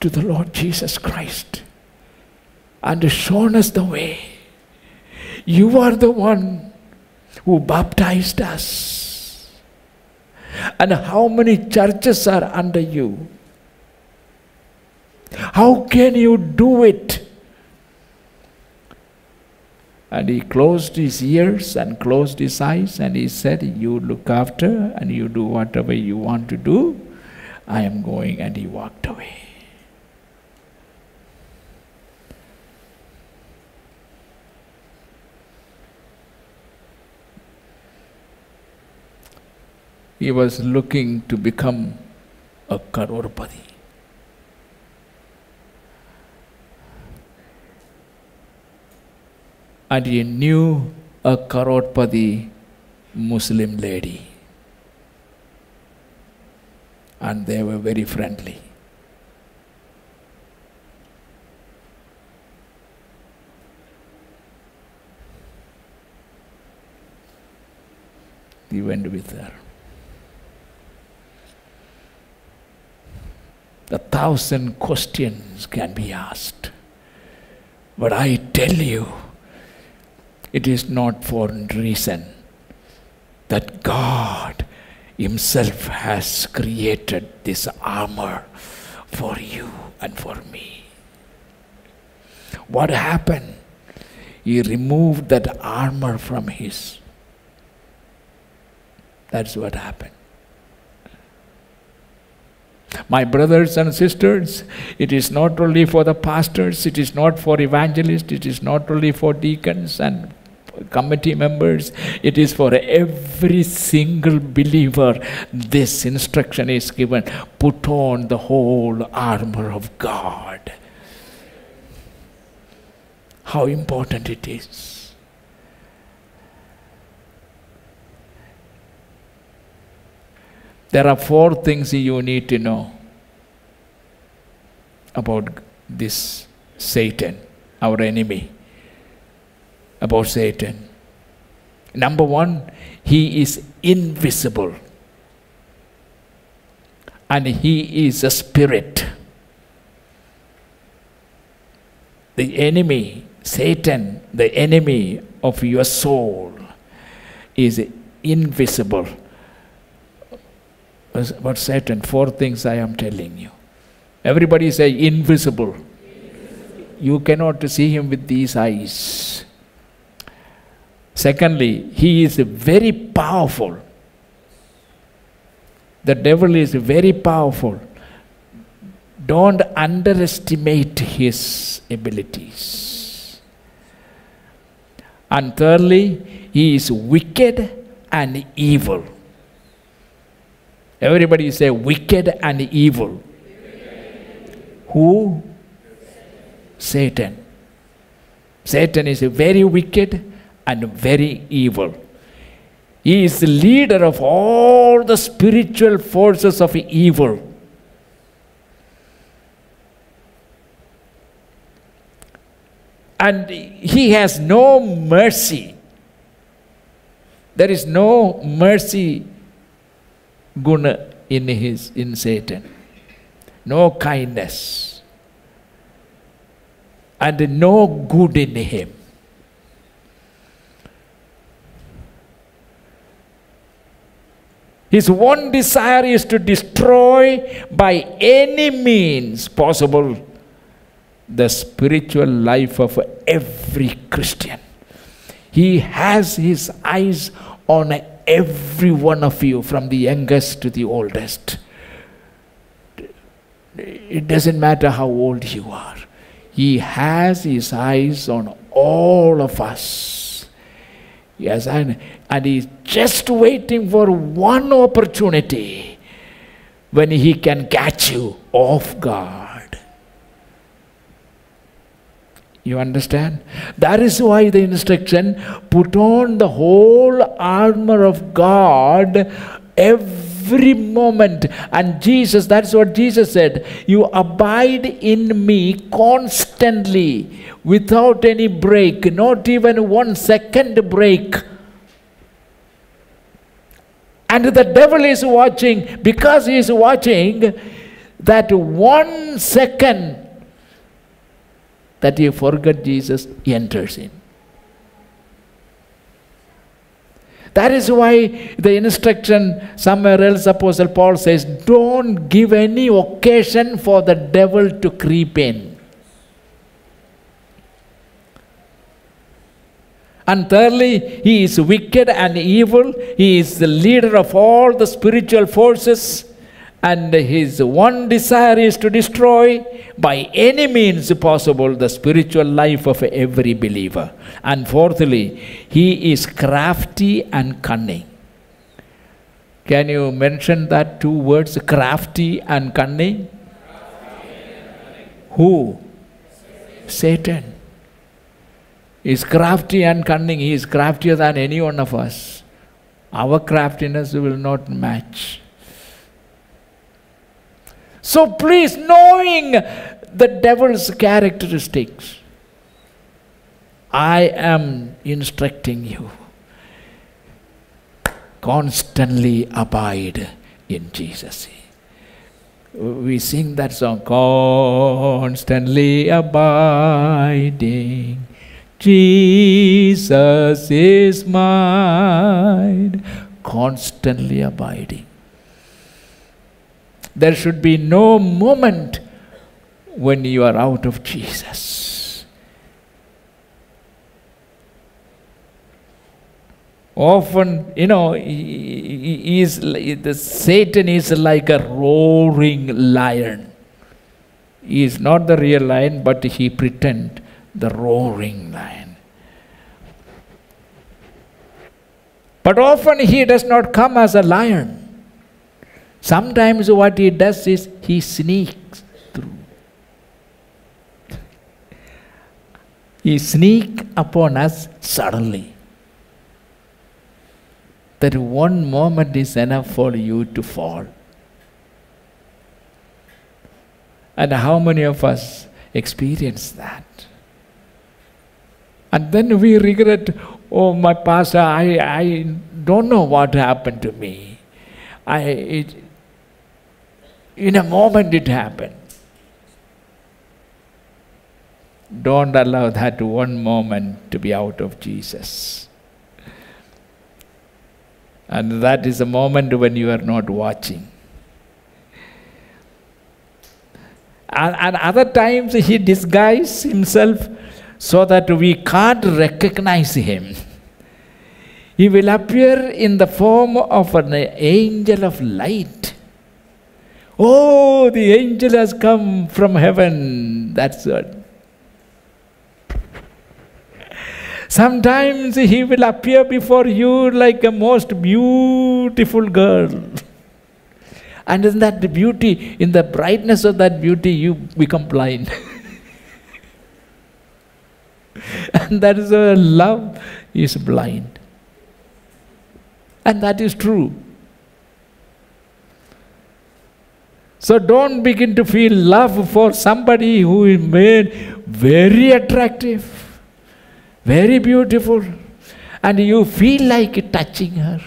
to the Lord Jesus Christ and shown us the way. You are the one who baptized us. And how many churches are under you? How can you do it? And he closed his ears and closed his eyes and he said, you look after and you do whatever you want to do. I am going. And he walked away. He was looking to become a crorepati. And he knew a crorepati Muslim lady. And they were very friendly. He went with her. The 1,000 questions can be asked. But I tell you, it is not for reason that God Himself has created this armor for you and for me. What happened? He removed that armor from His. That's what happened. My brothers and sisters, it is not only for the pastors, it is not for evangelists, it is not only for deacons and committee members, it is for every single believer. This instruction is given. Put on the whole armor of God. How important it is. There are 4 things you need to know about this Satan, our enemy. About Satan. Number 1, he is invisible. And he is a spirit. The enemy, Satan, the enemy of your soul is invisible. About Satan, 4 things I am telling you. Everybody say invisible. Invisible. You cannot see him with these eyes. Secondly, he is very powerful. The devil is very powerful. Don't underestimate his abilities. And thirdly, he is wicked and evil. Everybody say wicked and evil. Who? Satan. Satan is very wicked and very evil. He is the leader of all the spiritual forces of evil. And he has no mercy. There is no mercy guna in Satan. No kindness. And no good in him. His one desire is to destroy by any means possible the spiritual life of every Christian. He has his eyes on every one of you, from the youngest to the oldest. It doesn't matter how old you are. He has His eyes on all of us. Yes, and He is just waiting for one opportunity when He can catch you off guard. You understand? That is why the instruction, put on the whole armor of God every moment. And Jesus, that's what Jesus said, you abide in me constantly without any break, not even 1 second break. And the devil is watching. Because he is watching, that 1 second that he forgot Jesus, he enters in. That is why the instruction somewhere else, Apostle Paul says, don't give any occasion for the devil to creep in. And thirdly, he is wicked and evil. He is the leader of all the spiritual forces. And his one desire is to destroy, by any means possible, the spiritual life of every believer. And fourthly, he is crafty and cunning. Can you mention that two words, crafty and cunning? Who? Satan is crafty and cunning. He is craftier than any one of us. Our craftiness will not match. So please, knowing the devil's characteristics, I am instructing you, constantly abide in Jesus. We sing that song, constantly abiding, Jesus is mine, constantly abiding. There should be no moment when you are out of Jesus. Often, you know, Satan is like a roaring lion. He is not the real lion, but he pretends the roaring lion. But often he does not come as a lion. Sometimes what he does is, he sneaks through. He sneaks upon us suddenly. That one moment is enough for you to fall. And how many of us experience that? And then we regret, oh my pastor, I don't know what happened to me. In a moment it happened. Don't allow that one moment to be out of Jesus. And that is a moment when you are not watching. And other times he disguises himself so that we can't recognize him. He will appear in the form of an angel of light. Oh, the angel has come from heaven. That's what. Sometimes he will appear before you like a most beautiful girl. And in that beauty, in the brightness of that beauty, you become blind. And that is where love is blind. And that is true. So don't begin to feel love for somebody who is made very attractive, very beautiful, and you feel like touching her.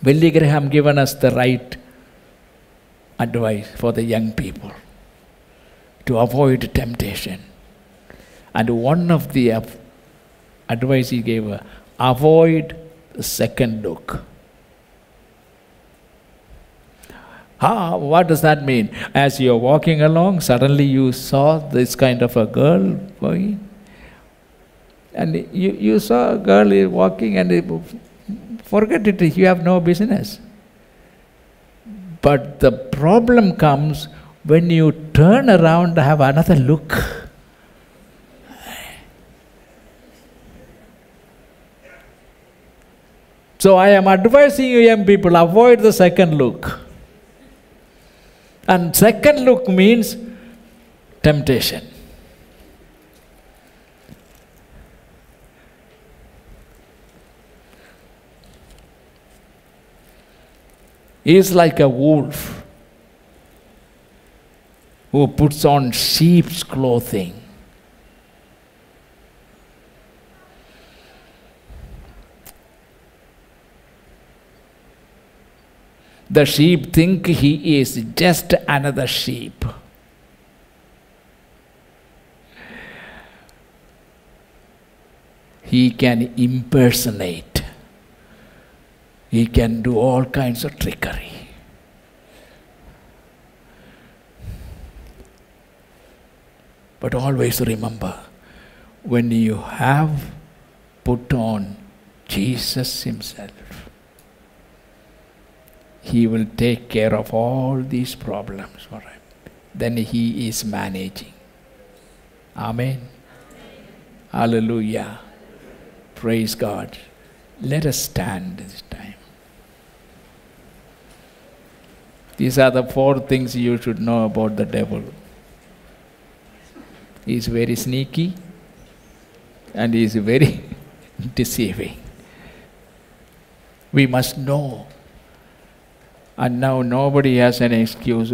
Billy Graham given us the right advice for the young people to avoid temptation. And one of the advice he gave her, avoid the second look. What does that mean? As you are walking along, suddenly you saw this kind of a girl boy, and you saw a girl walking and forget it, you have no business. But the problem comes When you turn around, have another look. So I am advising you young people, avoid the second look. And second look means temptation. He is like a wolf who puts on sheep's clothing. The sheep think he is just another sheep. He can impersonate. He can do all kinds of trickery. But always remember, when you have put on Jesus Himself, He will take care of all these problems for him. Then He is managing. Amen. Hallelujah. Praise God. Let us stand this time. These are the four things you should know about the devil. He is very sneaky and he is very deceiving. We must know. And now nobody has an excuse.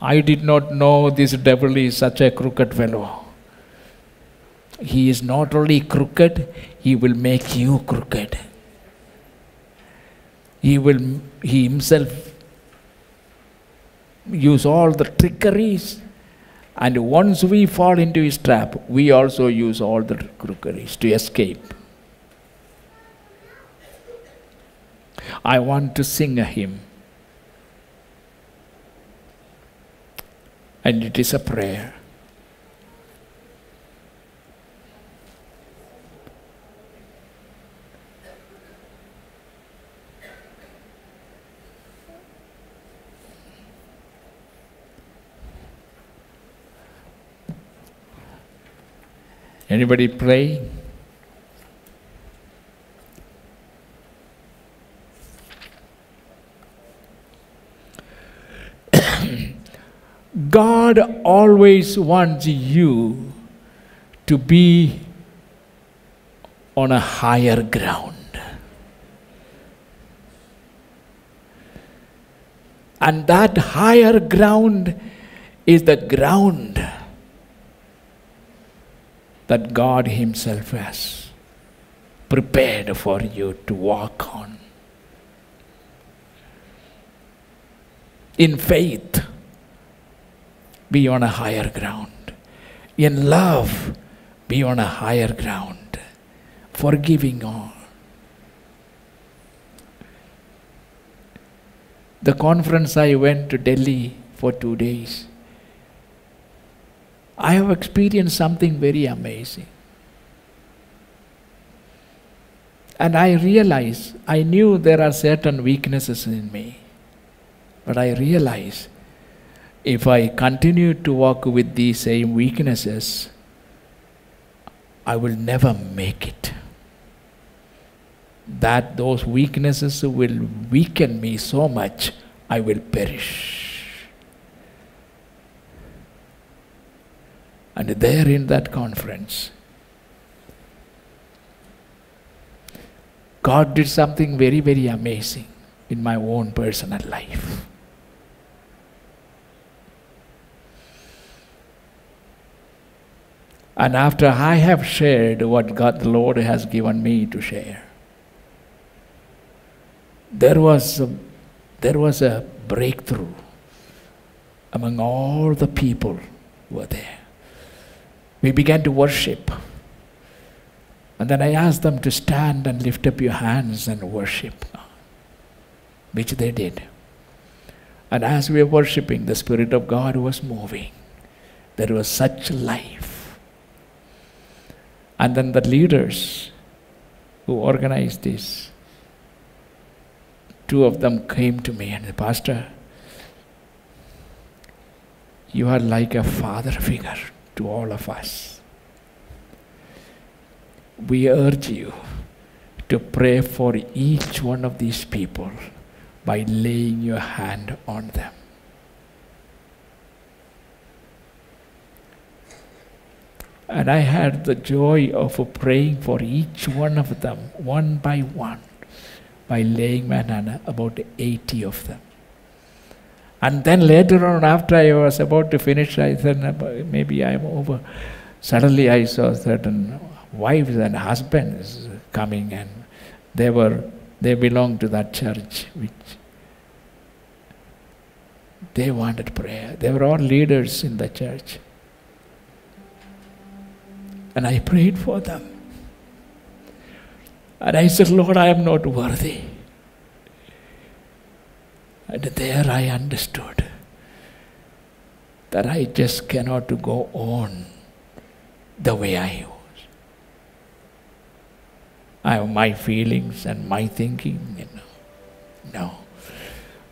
I did not know this devil is such a crooked fellow. He is not only crooked, he will make you crooked. He himself use all the trickeries. And once we fall into his trap, we also use all the trickeries to escape. I want to sing a hymn. And it is a prayer. Anybody pray? God always wants you to be on a higher ground. And that higher ground is the ground that God Himself has prepared for you to walk on. In faith, be on a higher ground. In love, be on a higher ground. Forgiving all. The conference I went to Delhi for 2 days, I have experienced something very amazing. And I realized, I knew there are certain weaknesses in me. But I realized, if I continue to walk with these same weaknesses, I will never make it. That those weaknesses will weaken me so much, I will perish. And there in that conference, God did something very, very amazing in my own personal life. And after I have shared what God the Lord has given me to share, there was a breakthrough among all the people who were there. We began to worship. And then I asked them to stand and lift up your hands and worship, which they did. And as we were worshiping, the Spirit of God was moving. There was such life. And then the leaders who organized this, 2 of them came to me and said, "Pastor, You are like a father figure to all of us. We urge you to pray for each one of these people by laying your hand on them. And I had the joy of praying for each one of them, one by one, by laying my hand, about 80 of them. And then later on, after I was about to finish, I said, maybe I'm over. Suddenly I saw certain wives and husbands coming, and they belonged to that church, which they wanted prayer. They were all leaders in the church. And I prayed for them. And I said, Lord, I am not worthy. And there I understood that I just cannot go on the way I was. I have my feelings and my thinking, you know. No.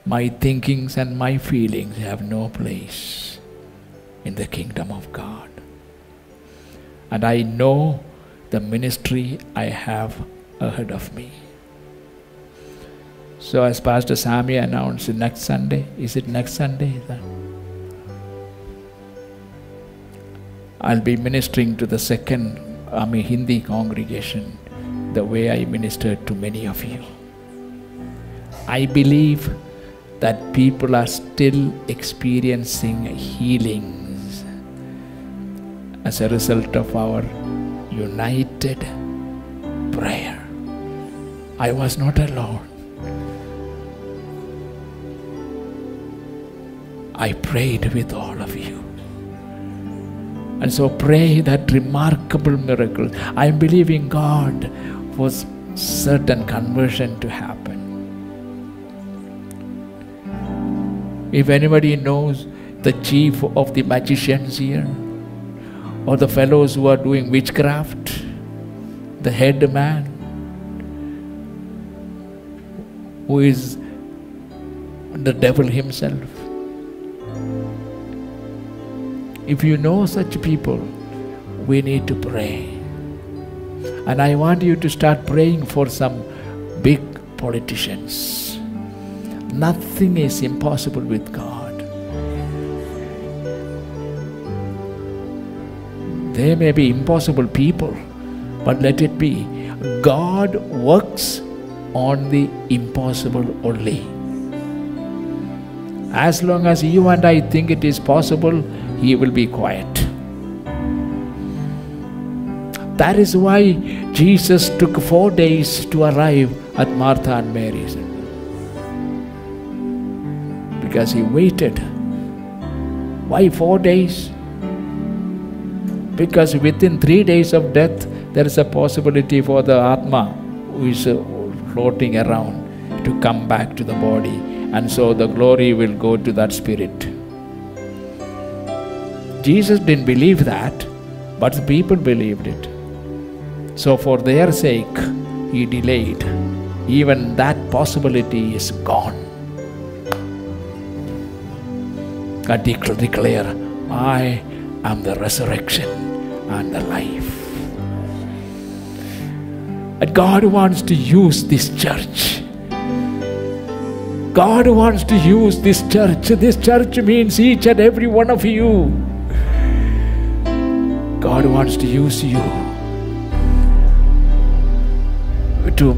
My thinkings and my feelings have no place in the kingdom of God. And I know the ministry I have ahead of me. So as Pastor Sami announced, next Sunday, is it next Sunday? I'll be ministering to the Hindi congregation the way I ministered to many of you. I believe that people are still experiencing healings as a result of our united prayer. I was not alone. I prayed with all of you. And so pray that remarkable miracle. I am believing God for certain conversion to happen. If anybody knows the chief of the magicians here, or the fellows who are doing witchcraft, the head man who is the devil himself. If you know such people, we need to pray. And I want you to start praying for some big politicians. Nothing is impossible with God. They may be impossible people, but let it be. God works on the impossible only. As long as you and I think it is possible, He will be quiet. That is why Jesus took 4 days to arrive at Martha and Mary's. Because He waited. Why 4 days? Because within 3 days of death, there is a possibility for the Atma, who is floating around, to come back to the body. And so the glory will go to that spirit. Jesus didn't believe that, but the people believed it. So for their sake, He delayed. Even that possibility is gone. God declare, I am the resurrection and the life. And God wants to use this church. God wants to use this church. This church means each and every one of you. God wants to use you to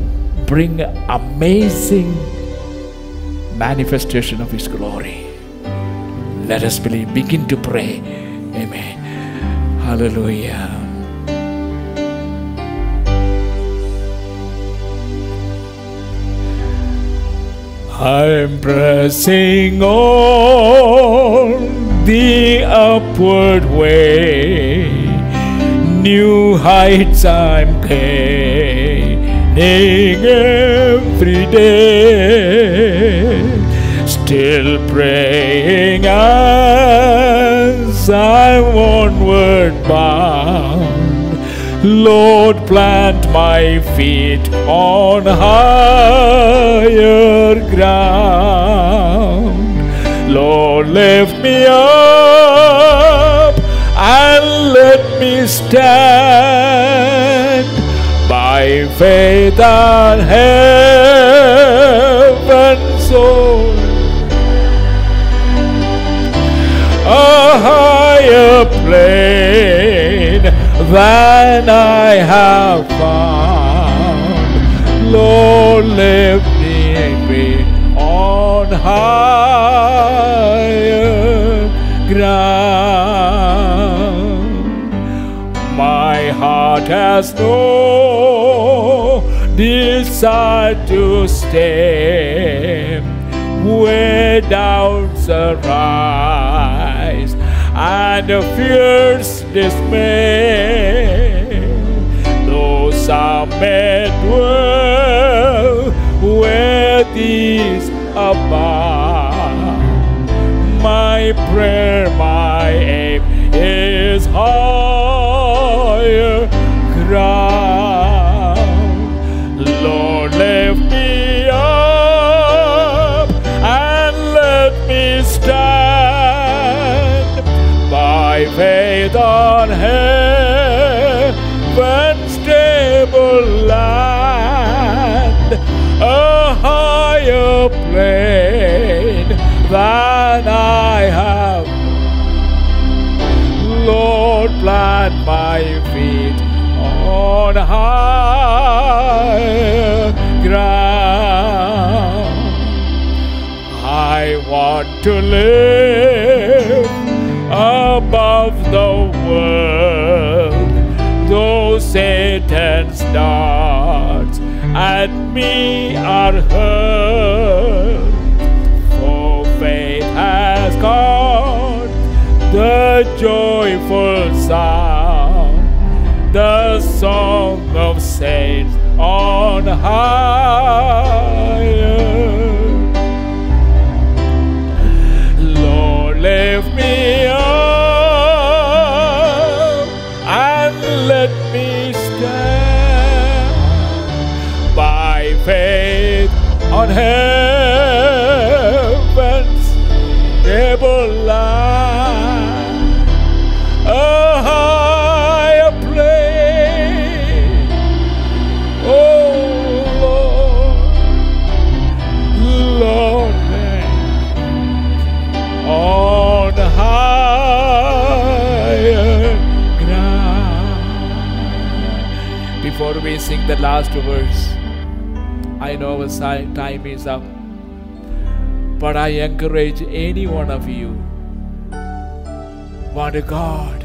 bring amazing manifestation of His glory. Let us believe. Begin to pray. Amen. Hallelujah. I'm pressing on the upward way, new heights I'm gaining every day, still praying as I'm onward bound, Lord, plant my feet on higher ground. Lord, lift me up and let me stand by faith on heaven's soul. A higher plane than I have found, Lord, lift me on higher ground. My heart has no desire to stay where doubts arise and fierce dismay. Though some may dwell where these above, my prayer, my aim is higher ground. Lord, lift me up and let me stand by faith on heaven's stable land. A higher plane than I have, Lord, plant my feet on higher ground. I want to live above the world, though Satan's darts at me are hurt, for faith has caught the joyful sound, the song of saints on higher. Lord, lift me up and let me stand by faith on heaven's stable land. A higher plane, oh Lord, Lord, on higher ground. Before we sing the last verse, I know our time is up, but I encourage any one of you want God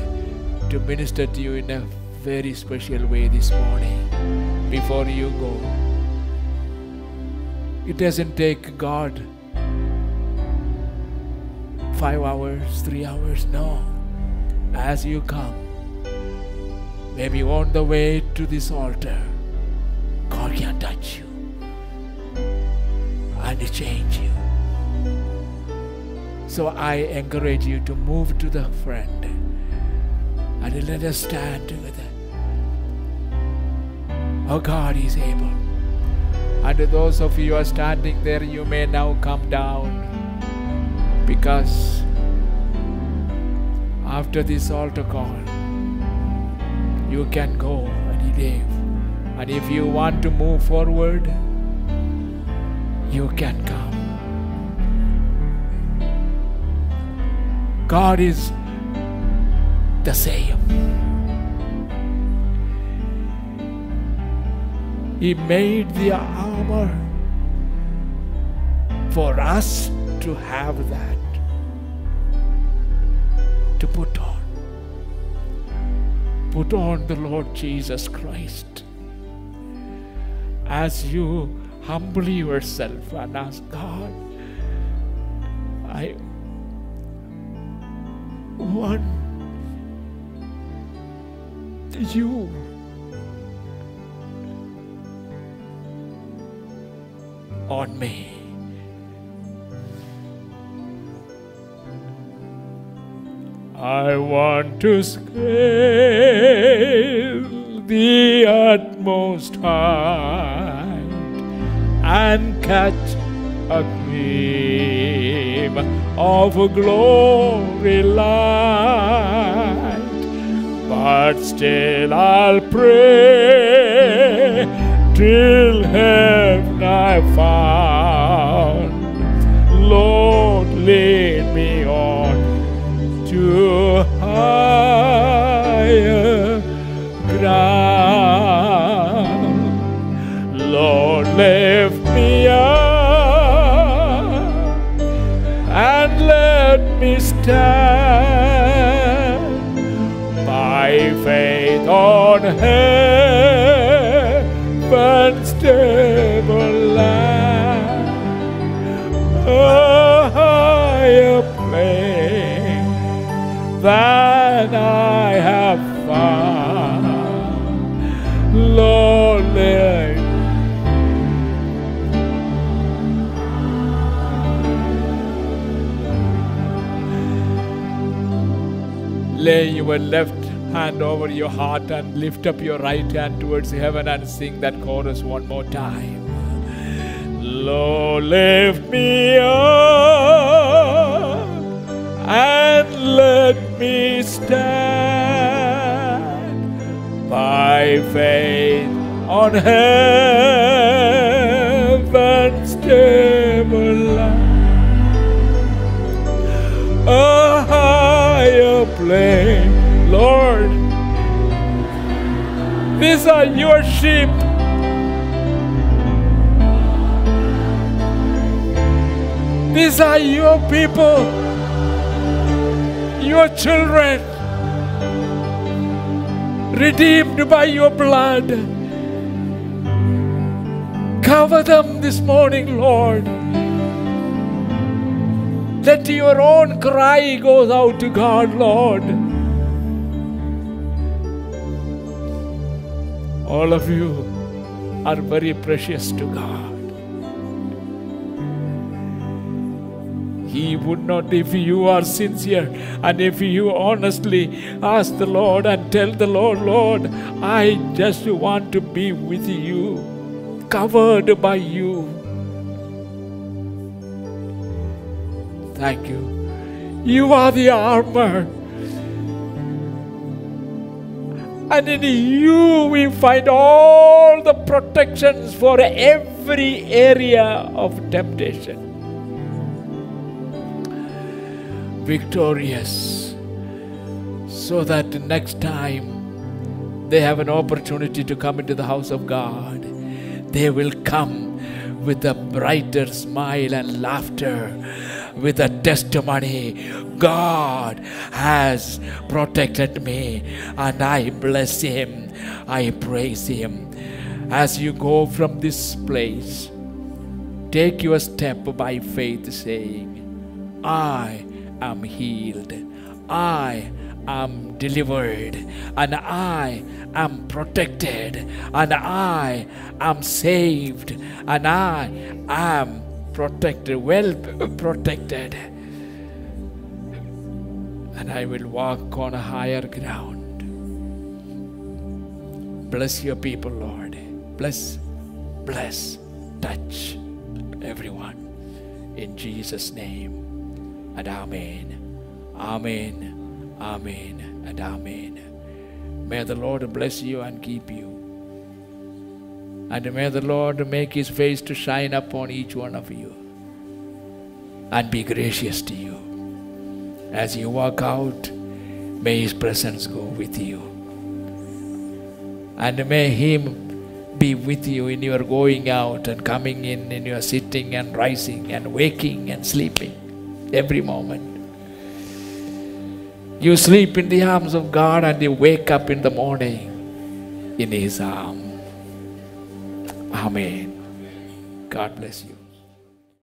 to minister to you in a very special way this morning. Before you go, it doesn't take God 5 hours, 3 hours, no. As you come, maybe on the way to this altar, God can touch you and to change you. So I encourage you to move to the front and let us stand together. Oh, God is able. And those of you who are standing there, you may now come down, because after this altar call, you can go any day. And if you want to move forward, you can come. God is the same. He made the armor for us to have that, to put on. Put on the Lord Jesus Christ. As you humble yourself and ask God, I want you. On me. I want to scale the utmost high and catch a gleam of glory light. But still I'll pray till heaven I found. Lord, lead me on to higher ground. Lord, lift me up and let me stand by faith on heaven's stable land. A higher place than I have found. Lord, lay your left hand over your heart and lift up your right hand towards heaven and sing that chorus one more time. Lord, lift me up and let me stand by faith on heaven's stable land. A higher place, Lord, these are your sheep. These are your people, your children, redeemed by your blood. Cover them this morning, Lord. Let your own cry goes out to God, Lord. All of you are very precious to God. He would not, if you are sincere and if you honestly ask the Lord and tell the Lord, Lord, I just want to be with you, covered by you. Thank you. You are the armor. And in you we find all the protections for every area of temptation. Victorious. So that next time they have an opportunity to come into the house of God, they will come with a brighter smile and laughter, with a testimony. God has protected me and I bless him, I praise him. As you go from this place, take your step by faith saying, I am healed, I am delivered, and I am protected, and I am saved, and I am protected, well protected, and I will walk on a higher ground. Bless your people, Lord. Bless, touch everyone. In Jesus' name, and amen, amen, amen, and amen. May the Lord bless you and keep you. And may the Lord make his face to shine upon each one of you and be gracious to you. As you walk out, may his presence go with you. And may him be with you in your going out and coming in your sitting and rising and waking and sleeping, every moment. You sleep in the arms of God and you wake up in the morning in his arms. Amen. God bless you.